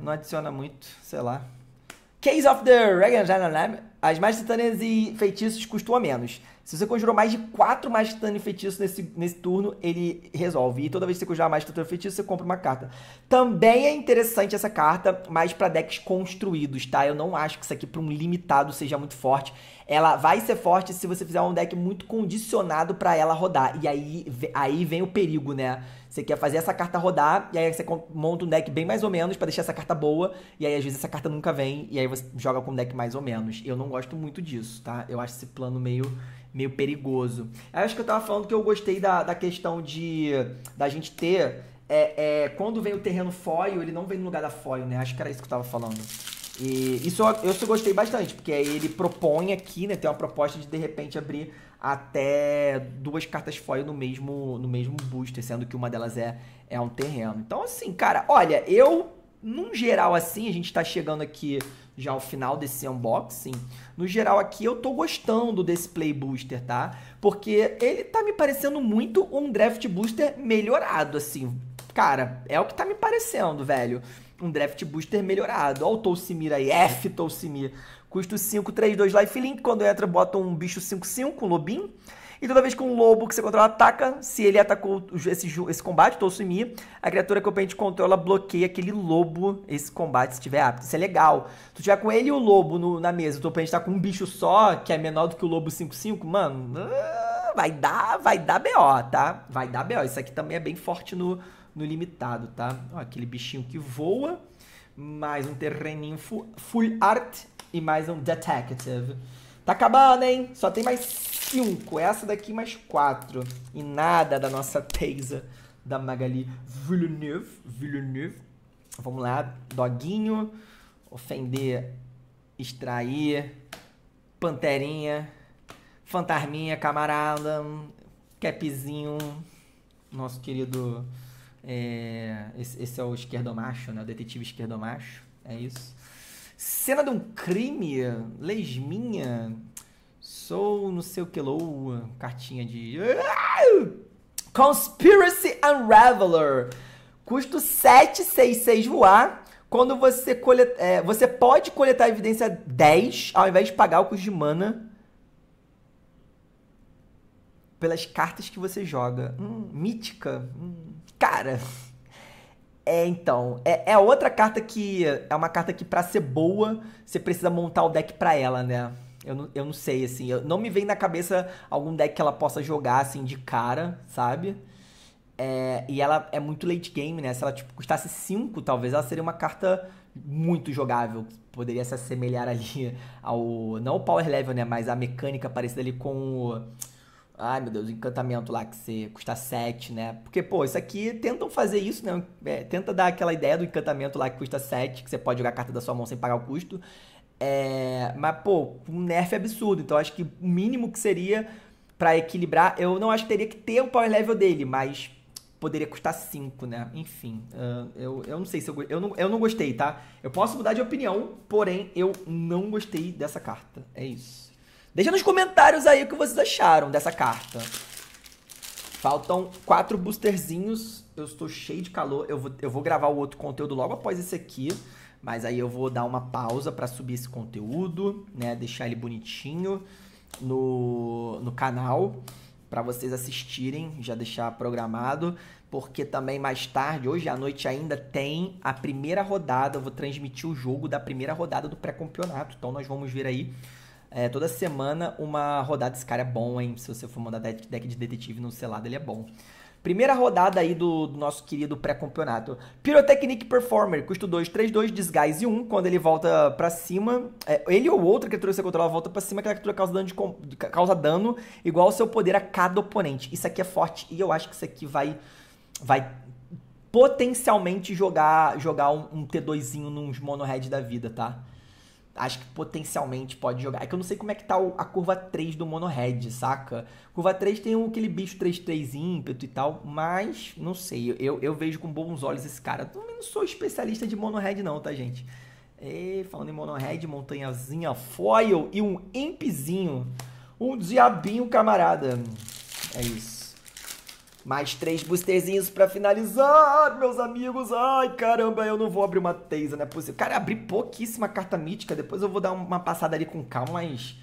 Não adiciona muito, sei lá. Case of the Regan. As magias titânicas e feitiços custam a menos. Se você conjurou mais de 4 magias titânicas e feitiços nesse turno, ele resolve. E toda vez que você conjurar mais titânica e feitiço, você compra uma carta. Também é interessante essa carta, mas para decks construídos, tá? Eu não acho que isso aqui para um limitado seja muito forte. Ela vai ser forte se você fizer um deck muito condicionado para ela rodar. E aí vem o perigo, né? Você quer fazer essa carta rodar, e aí você monta um deck bem mais ou menos pra deixar essa carta boa, e aí às vezes essa carta nunca vem, e aí você joga com um deck mais ou menos. Eu não gosto muito disso, tá? Eu acho esse plano meio perigoso. Eu acho que eu tava falando que eu gostei da questão de... da gente ter... quando vem o terreno foil, ele não vem no lugar da foil, né? Acho que era isso que eu tava falando. E isso eu gostei bastante, porque aí ele propõe aqui, né? Tem uma proposta de repente abrir... até 2 cartas foil no mesmo booster, sendo que uma delas é um terreno. Então, assim, cara, olha, num geral, assim, a gente tá chegando aqui já ao final desse unboxing. No geral aqui, eu tô gostando desse Play Booster, tá? Porque ele tá me parecendo muito um Draft Booster melhorado, assim. Cara, é o que tá me parecendo, velho. Um Draft Booster melhorado. Ó o Tolsimir aí, F Tolsimir. Custo 5, 3, 2, Lifelink. Quando entra, bota um bicho 5/5, um lobinho. E toda vez que um lobo que você controla ataca, se ele atacou esse combate, Tolsimir, a criatura que o oponente controla bloqueia aquele lobo, esse combate, se estiver apto. Isso é legal. Se tu tiver com ele e o lobo na mesa, o teu oponente tá com um bicho só, que é menor do que o lobo 5/5, mano, vai dar BO, tá? Vai dar BO. Isso aqui também é bem forte no limitado, tá? Ó, aquele bichinho que voa, mais um terreninho full art e mais um detective. Tá acabando, hein? Só tem mais 5. Essa daqui mais 4. E nada da nossa Teisa, da Magali Villeneuve. Vamos lá. Doguinho. Ofender. Extrair. Panterinha. Fantasminha, camarada. Capzinho. Nosso querido Esse é o esquerdomacho, né? O detetive esquerdomacho. É isso. Cena de um crime. Lesminha. Sou não sei o que loa. Cartinha de... Conspiracy Unraveler. Custo 766 voar. Quando você coleta, você pode coletar a evidência 10 ao invés de pagar o custo de mana pelas cartas que você joga. Mítica. Cara, então, é outra carta que... É uma carta que pra ser boa, você precisa montar o deck pra ela, né? Eu não sei, assim, não me vem na cabeça algum deck que ela possa jogar, assim, de cara, sabe? E ela é muito late game, né? Se ela, tipo, custasse 5, talvez ela seria uma carta muito jogável. Poderia se assemelhar ali ao... Não o power level, né? Mas a mecânica parecida ali com o... Ai, meu Deus, o encantamento lá que você custa 7, né? Porque, pô, isso aqui, tentam fazer isso, né? Tenta dar aquela ideia do encantamento lá que custa 7, que você pode jogar a carta da sua mão sem pagar o custo. Mas, pô, um nerf absurdo. Então, acho que o mínimo que seria pra equilibrar... Eu não acho que teria que ter o power level dele, mas poderia custar 5, né? Enfim, eu não sei se eu... Eu não gostei, tá? Eu posso mudar de opinião, porém, eu não gostei dessa carta. É isso. Deixa nos comentários aí o que vocês acharam dessa carta. Faltam 4 boosterzinhos. Eu estou cheio de calor. Eu vou gravar o outro conteúdo logo após esse aqui. Mas aí eu vou dar uma pausa para subir esse conteúdo, né? Deixar ele bonitinho no canal para vocês assistirem. Já deixar programado. Porque também mais tarde, hoje à noite ainda, tem a primeira rodada. Eu vou transmitir o jogo da primeira rodada do pré-campeonato. Então nós vamos ver aí. Toda semana uma rodada. Esse cara é bom, hein? Se você for mandar deck de detetive no selado, ele é bom. Primeira rodada aí do nosso querido pré-campeonato. Pyrotechnic Performer, custo 2, 3, 2, Disguise 1. Quando ele volta pra cima, ele ou outra criatura que você controla volta pra cima, aquela criatura causa dano igual ao seu poder a cada oponente. Isso aqui é forte e eu acho que isso aqui vai potencialmente jogar um T2zinho nos mono-red da vida, tá? Acho que potencialmente pode jogar. É que eu não sei como é que tá a curva 3 do Monohead, saca? Curva 3 tem aquele bicho 3-3 ímpeto e tal, mas não sei. Eu vejo com bons olhos esse cara. Eu não sou especialista de Monohead não, tá, gente? Falando em Monohead, montanhazinha, foil e um impzinho. Um diabinho, camarada. É isso. Mais 3 boosterzinhos pra finalizar, meus amigos. Ai, caramba, eu não vou abrir uma Teisa, não é possível. Cara, abri pouquíssima carta mítica. Depois eu vou dar uma passada ali com calma, mas...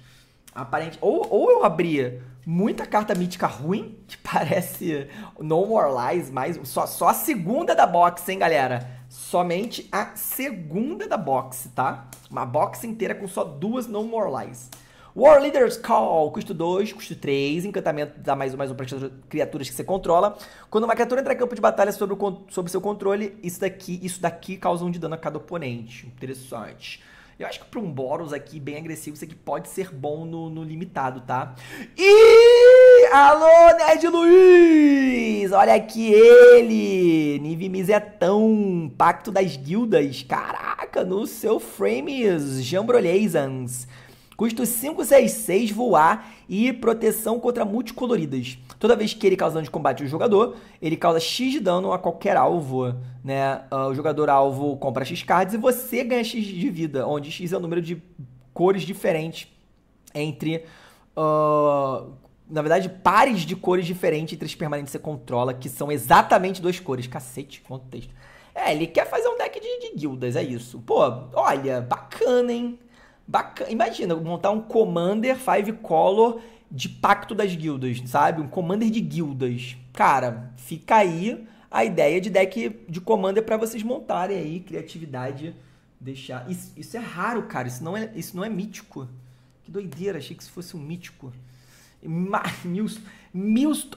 Aparente... Ou eu abri muita carta mítica ruim, que parece No More Lies, mas só a segunda da box, hein, galera? Somente a segunda da box, tá? Uma box inteira com só 2 No More Lies. War Leader's Call, custo 2, custo 3, encantamento dá mais um para criaturas que você controla. Quando uma criatura entra em campo de batalha sob seu controle, isso daqui causa 1 de dano a cada oponente. Interessante. Eu acho que para um Boros aqui bem agressivo, isso aqui pode ser bom no limitado, tá? E alô, Nerd Luiz! Olha aqui ele! Nive Mizetão, Pacto das Guildas. Caraca, no seu frames, Jambrolheisans. Custo 566, voar e proteção contra multicoloridas. Toda vez que ele causa dano de combate ao jogador, ele causa X de dano a qualquer alvo, né? O jogador alvo compra X cards e você ganha X de vida, onde X é o número de cores diferentes entre... na verdade, pares de cores diferentes entre os permanentes que você controla, que são exatamente 2 cores. Cacete, quanto texto. Ele quer fazer um deck de guildas, é isso. Pô, olha, bacana, hein? Bacana. Imagina, montar um Commander 5-color de Pacto das Guildas, sabe? Um Commander de guildas. Cara, fica aí a ideia de deck de Commander pra vocês montarem aí. Criatividade, deixar... Isso é raro, cara. Isso não é mítico. Que doideira, achei que isso fosse um mítico.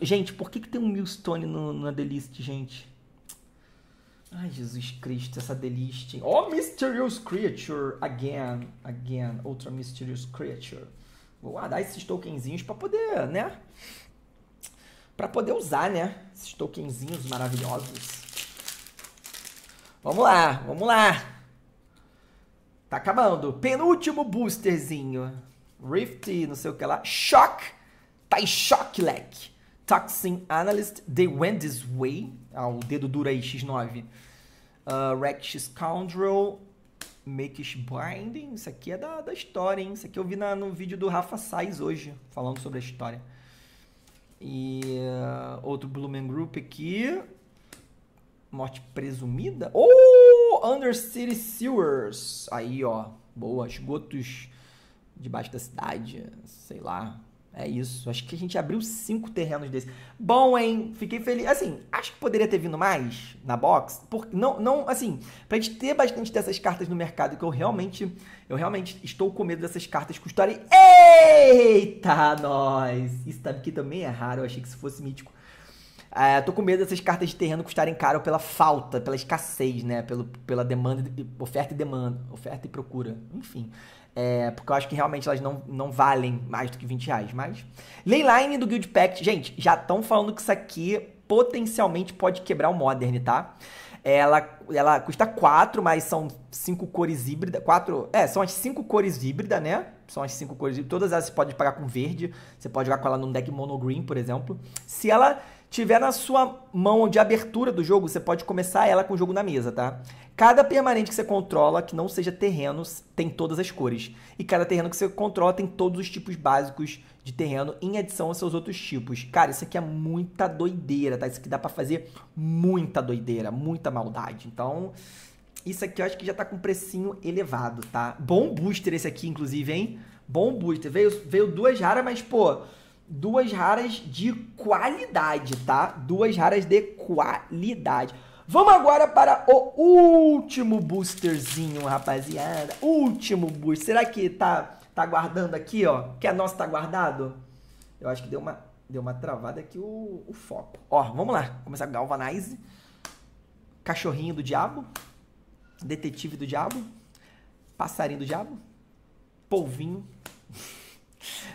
Gente, por que tem um Millstone na The List, gente? Ai, Jesus Cristo, essa delisting. Oh, Mysterious Creature, again, outra Mysterious Creature. Vou guardar esses tokenzinhos pra poder, né? Pra poder usar, né? Esses tokenzinhos maravilhosos. Vamos lá. Tá acabando. Penúltimo boosterzinho. Rift, não sei o que lá. Shock. Tá em choque, leque. Toxin Analyst, They Went This Way. Ah, o dedo duro aí, X9. Wrecked Scoundrel, Makish Binding. Isso aqui é da história, hein? Isso aqui eu vi no vídeo do Rafa Sais hoje, falando sobre a história. E outro Blumen Group aqui. Morte Presumida. Oh! Undercity Sewers. Aí, ó. Boa. Esgotos debaixo da cidade. Sei lá. É isso. Acho que a gente abriu 5 terrenos desse. Bom, hein? Fiquei feliz. Assim, acho que poderia ter vindo mais na box. Porque não, assim, pra gente ter bastante dessas cartas no mercado, que eu realmente estou com medo dessas cartas custarem... Eita, nós! Isso aqui também é raro. Eu achei que isso fosse mítico. Tô com medo dessas cartas de terreno custarem caro pela falta, pela escassez, né? Pela demanda, oferta e demanda, oferta e procura, enfim. Porque eu acho que realmente elas não valem mais do que 20 reais, mas... Leyline do Guild Pact, gente, já estão falando que isso aqui potencialmente pode quebrar o Modern, tá? Ela custa 4, mas são 5 cores híbridas, 4... são as 5 cores híbridas, né? São as 5 cores híbridas, todas elas você pode pagar com verde, você pode jogar com ela num deck monogreen, por exemplo. Se ela... tiver na sua mão de abertura do jogo, você pode começar ela com o jogo na mesa, tá? Cada permanente que você controla, que não seja terreno, tem todas as cores. E cada terreno que você controla tem todos os tipos básicos de terreno em adição aos seus outros tipos. Cara, isso aqui é muita doideira, tá? Isso aqui dá pra fazer muita doideira, muita maldade. Então, isso aqui eu acho que já tá com um precinho elevado, tá? Bom booster esse aqui, inclusive, hein? Bom booster. Veio 2 raras, mas, pô... 2 raras de qualidade, tá? 2 raras de qualidade. Vamos agora para o último boosterzinho, rapaziada. Último booster. Será que tá guardando aqui, ó? Que a nossa tá guardado? Eu acho que deu uma travada aqui o foco. Ó, vamos lá. Começar com Galvanize. Cachorrinho do diabo. Detetive do diabo. Passarinho do diabo. Polvinho.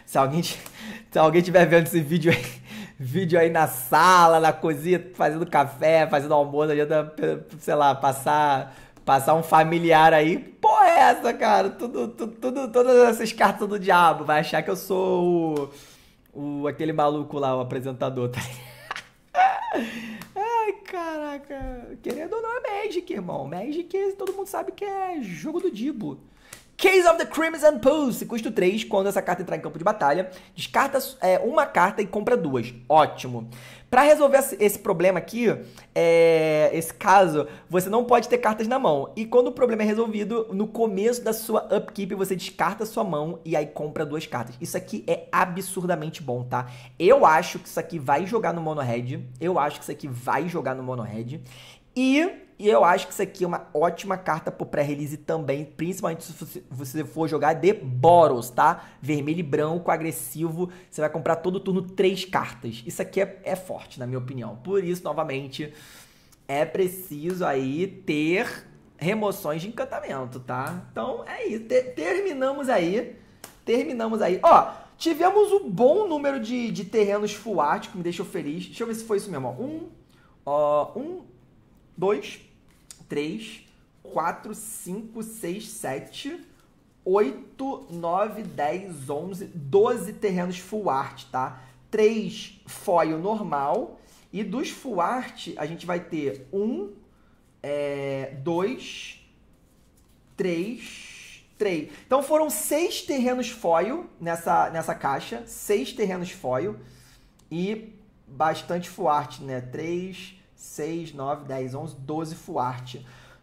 Se alguém estiver vendo esse vídeo aí, na sala, na cozinha, fazendo café, fazendo almoço, adianta, sei lá, passar um familiar aí. Porra, é essa, cara? Todas essas cartas do diabo. Vai achar que eu sou aquele maluco lá, o apresentador. Tá? Ai, caraca. Querendo ou não, é Magic, irmão. Magic, todo mundo sabe que é jogo do diabo. Case of the Crimson Pulse, custa 3, quando essa carta entrar em campo de batalha, descarta uma carta e compra 2, ótimo. Pra resolver esse problema aqui, esse caso, você não pode ter cartas na mão. E quando o problema é resolvido, no começo da sua upkeep, você descarta a sua mão e aí compra 2 cartas. Isso aqui é absurdamente bom, tá? Eu acho que isso aqui vai jogar no Mono Red, E eu acho que isso aqui é uma ótima carta pro pré-release também, principalmente se você for jogar de Boros, tá? Vermelho e branco, agressivo, você vai comprar todo turno 3 cartas. Isso aqui é forte, na minha opinião. Por isso, novamente, é preciso aí ter remoções de encantamento, tá? Então, é isso. Terminamos aí. Ó, tivemos um bom número de terrenos full art, que me deixou feliz. Deixa eu ver se foi isso mesmo, ó. 1, 2, 3, 4, 5, 6, 7, 8, 9, 10, 11, 12 terrenos full art, tá? 3 foil normal. E dos full art, a gente vai ter 1, 2, 3. Então foram 6 terrenos foil nessa caixa. 6 terrenos foil. E bastante full art, né? 3... 6, 9, 10, 11, 12 full art.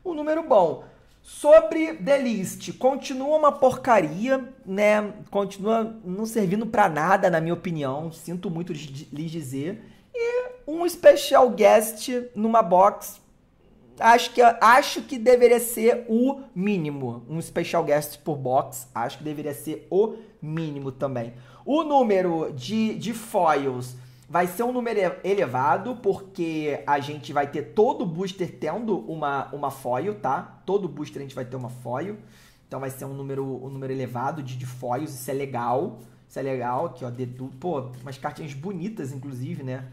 Um número bom. Sobre The List, continua uma porcaria, né? Continua não servindo pra nada, na minha opinião. Sinto muito lhes dizer. E um Special Guest numa box. Acho que deveria ser o mínimo. Um Special Guest por box. Acho que deveria ser o mínimo também. O número de foils... vai ser um número elevado, porque a gente vai ter todo booster tendo uma foil, tá? Todo booster a gente vai ter uma foil. Então vai ser um número elevado de foils, isso é legal. Isso é legal, aqui ó, pô, umas cartinhas bonitas, inclusive, né?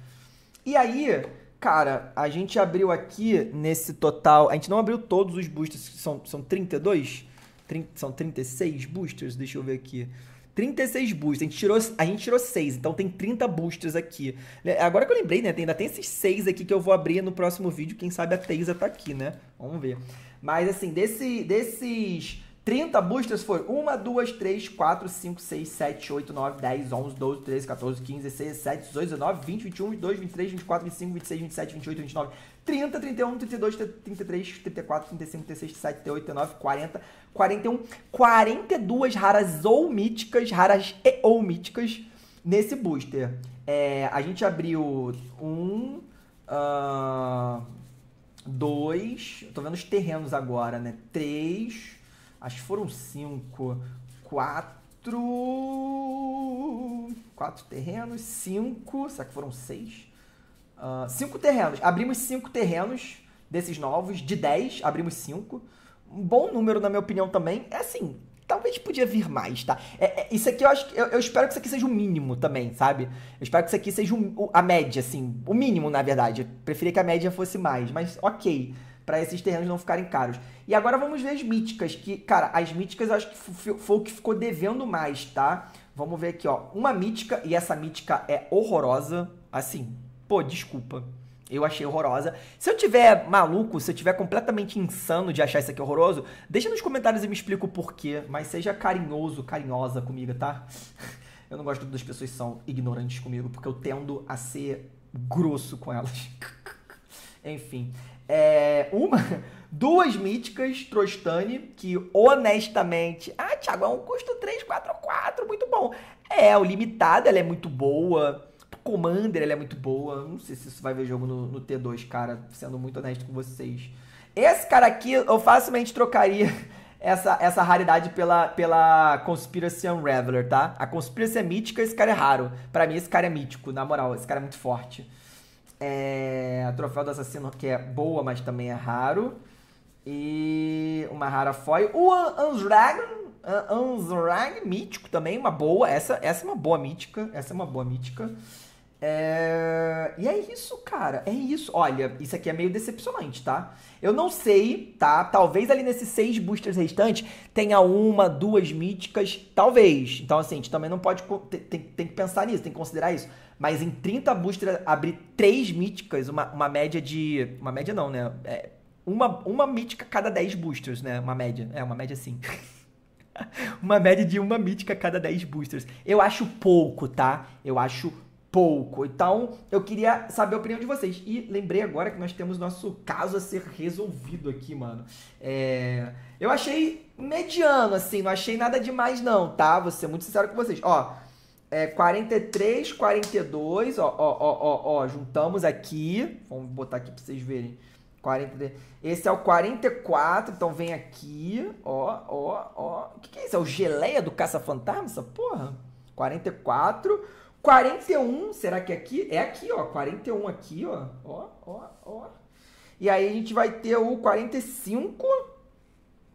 E aí, cara, a gente abriu aqui nesse total... A gente não abriu todos os boosters, são 32? São 36 boosters, deixa eu ver aqui. 36 boosts, a gente tirou 6, então tem 30 boosts aqui. Agora que eu lembrei, né, ainda tem esses 6 aqui que eu vou abrir no próximo vídeo, quem sabe a Teisa tá aqui, né? Vamos ver. Mas assim, desses 30 boosters foi 1, 2, 3, 4, 5, 6, 7, 8, 9, 10, 11, 12, 13, 14, 15, 16, 17, 18, 19, 20, 21, 22, 23, 24, 25, 26, 27, 28, 29, 30, 31, 32, 33, 34, 35, 36, 37, 38, 39, 40, 41, 42 raras ou míticas, nesse booster. É, a gente abriu 2, tô vendo os terrenos agora, né, 3... Acho que foram 5, 4 terrenos, 5, será que foram 6? 5 terrenos, abrimos 5 terrenos desses novos, de 10, abrimos 5. Um bom número, na minha opinião, também. É assim, talvez podia vir mais, tá? Isso aqui eu acho que, eu espero que isso aqui seja o mínimo também, sabe? Eu espero que isso aqui seja a média, assim, o mínimo, na verdade. Eu preferia que a média fosse mais, mas ok. Pra esses terrenos não ficarem caros. E agora vamos ver as míticas, que, cara, as míticas eu acho que foi o que ficou devendo mais, tá? Vamos ver aqui, ó, uma mítica, e essa mítica é horrorosa, assim, pô, desculpa, eu achei horrorosa. Se eu tiver maluco, se eu tiver completamente insano de achar isso aqui horroroso, deixa nos comentários e me explica o porquê, mas seja carinhoso, carinhosa comigo, tá? Eu não gosto quando as pessoas são ignorantes comigo, porque eu tendo a ser grosso com elas. Enfim... É, duas míticas, Trostani, que honestamente... Ah, Thiago, é um custo 344, muito bom. É, o limitado, ela é muito boa. Commander, ela é muito boa. Não sei se isso vai ver jogo no T2, cara, sendo muito honesto com vocês. Esse cara aqui, eu facilmente trocaria essa raridade pela Conspiracy Unraveler, tá? A Conspiracy é mítica, esse cara é raro. Pra mim, esse cara é mítico, na moral, esse cara é muito forte. É, troféu do assassino, que é boa, mas também é raro. E uma rara foil. O Anzrag, mítico também, uma boa. Essa é uma boa mítica. Essa é uma boa mítica. É, e é isso, cara. É isso. Olha, isso aqui é meio decepcionante, tá? Eu não sei, tá? Talvez ali nesses 6 boosters restantes tenha 1, 2 míticas. Talvez. Então, assim, a gente também não pode... Tem que pensar nisso, tem que considerar isso. Mas em 30 boosters, abrir 3 míticas, uma média de... Uma média não, né? É, uma mítica cada 10 boosters, né? Uma média. É, uma média sim. Uma média de uma mítica cada 10 boosters. Eu acho pouco, tá? Eu acho pouco. Então, eu queria saber a opinião de vocês. E lembrei agora que nós temos nosso caso a ser resolvido aqui, mano. É... Eu achei mediano, assim. Não achei nada demais, não, tá? Vou ser muito sincero com vocês. Ó... É, 43, 42, ó, juntamos aqui, vamos botar aqui pra vocês verem, 43, esse é o 44, então vem aqui, ó, o que é isso? É o geleia do caça-fantasma, essa porra? 44, 41, será que é aqui? É aqui, ó, 41 aqui, ó, e aí a gente vai ter o 45,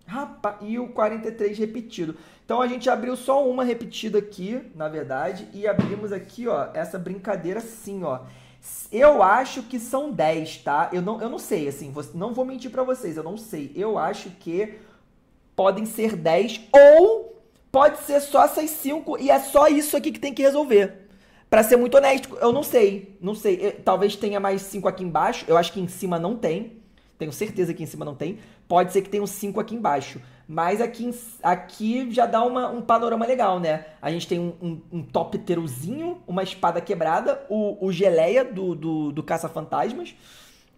rapaz, e o 43 repetido. Então a gente abriu só uma repetida aqui, na verdade, e abrimos aqui, ó, essa brincadeira assim, ó. Eu acho que são 10, tá? Eu não sei, assim, não vou mentir pra vocês, eu não sei. Eu acho que podem ser 10 ou pode ser só essas 5 e é só isso aqui que tem que resolver. Pra ser muito honesto, eu não sei, talvez tenha mais 5 aqui embaixo, eu acho que em cima não tem. Tenho certeza que em cima não tem. Pode ser que tenha uns 5 aqui embaixo. Mas aqui já dá um panorama legal, né? A gente tem um topterozinho, uma espada quebrada, o geleia do caça-fantasmas.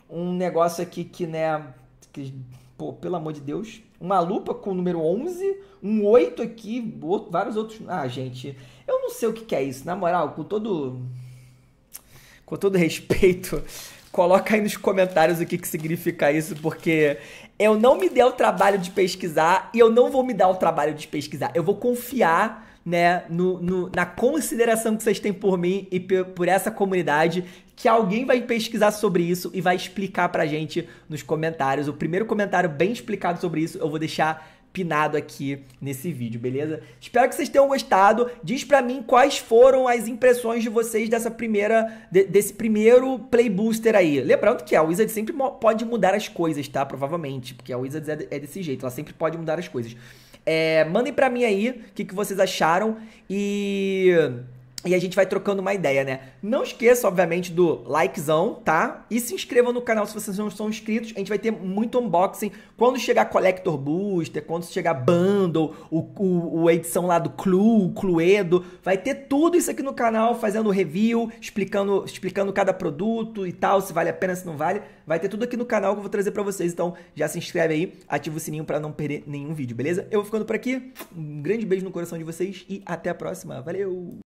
Um negócio aqui que, né... Que, pô, pelo amor de Deus. Uma lupa com o número 11. Um 8 aqui, vários outros... Ah, gente, eu não sei o que é isso. Na moral, com todo respeito... Coloca aí nos comentários o que significa isso, porque eu não me dei o trabalho de pesquisar e eu não vou me dar o trabalho de pesquisar. Eu vou confiar, né, na consideração que vocês têm por mim e por essa comunidade, que alguém vai pesquisar sobre isso e vai explicar pra gente nos comentários. O primeiro comentário bem explicado sobre isso eu vou deixar pinado aqui nesse vídeo, beleza? Espero que vocês tenham gostado. Diz pra mim quais foram as impressões de vocês desse primeiro Play Booster aí. Lembrando que a Wizards sempre pode mudar as coisas, tá? Provavelmente, porque a Wizards é desse jeito, ela sempre pode mudar as coisas. Mandem pra mim aí o que vocês acharam e a gente vai trocando uma ideia, né? Não esqueça, obviamente, do likezão, tá? E se inscrevam no canal se vocês não são inscritos. A gente vai ter muito unboxing. Quando chegar Collector Booster, quando chegar Bundle, a edição lá do Clue, Cluedo. Vai ter tudo isso aqui no canal, fazendo review, explicando cada produto e tal, se vale a pena, se não vale. Vai ter tudo aqui no canal que eu vou trazer pra vocês. Então, já se inscreve aí, ativa o sininho pra não perder nenhum vídeo, beleza? Eu vou ficando por aqui. Um grande beijo no coração de vocês e até a próxima. Valeu!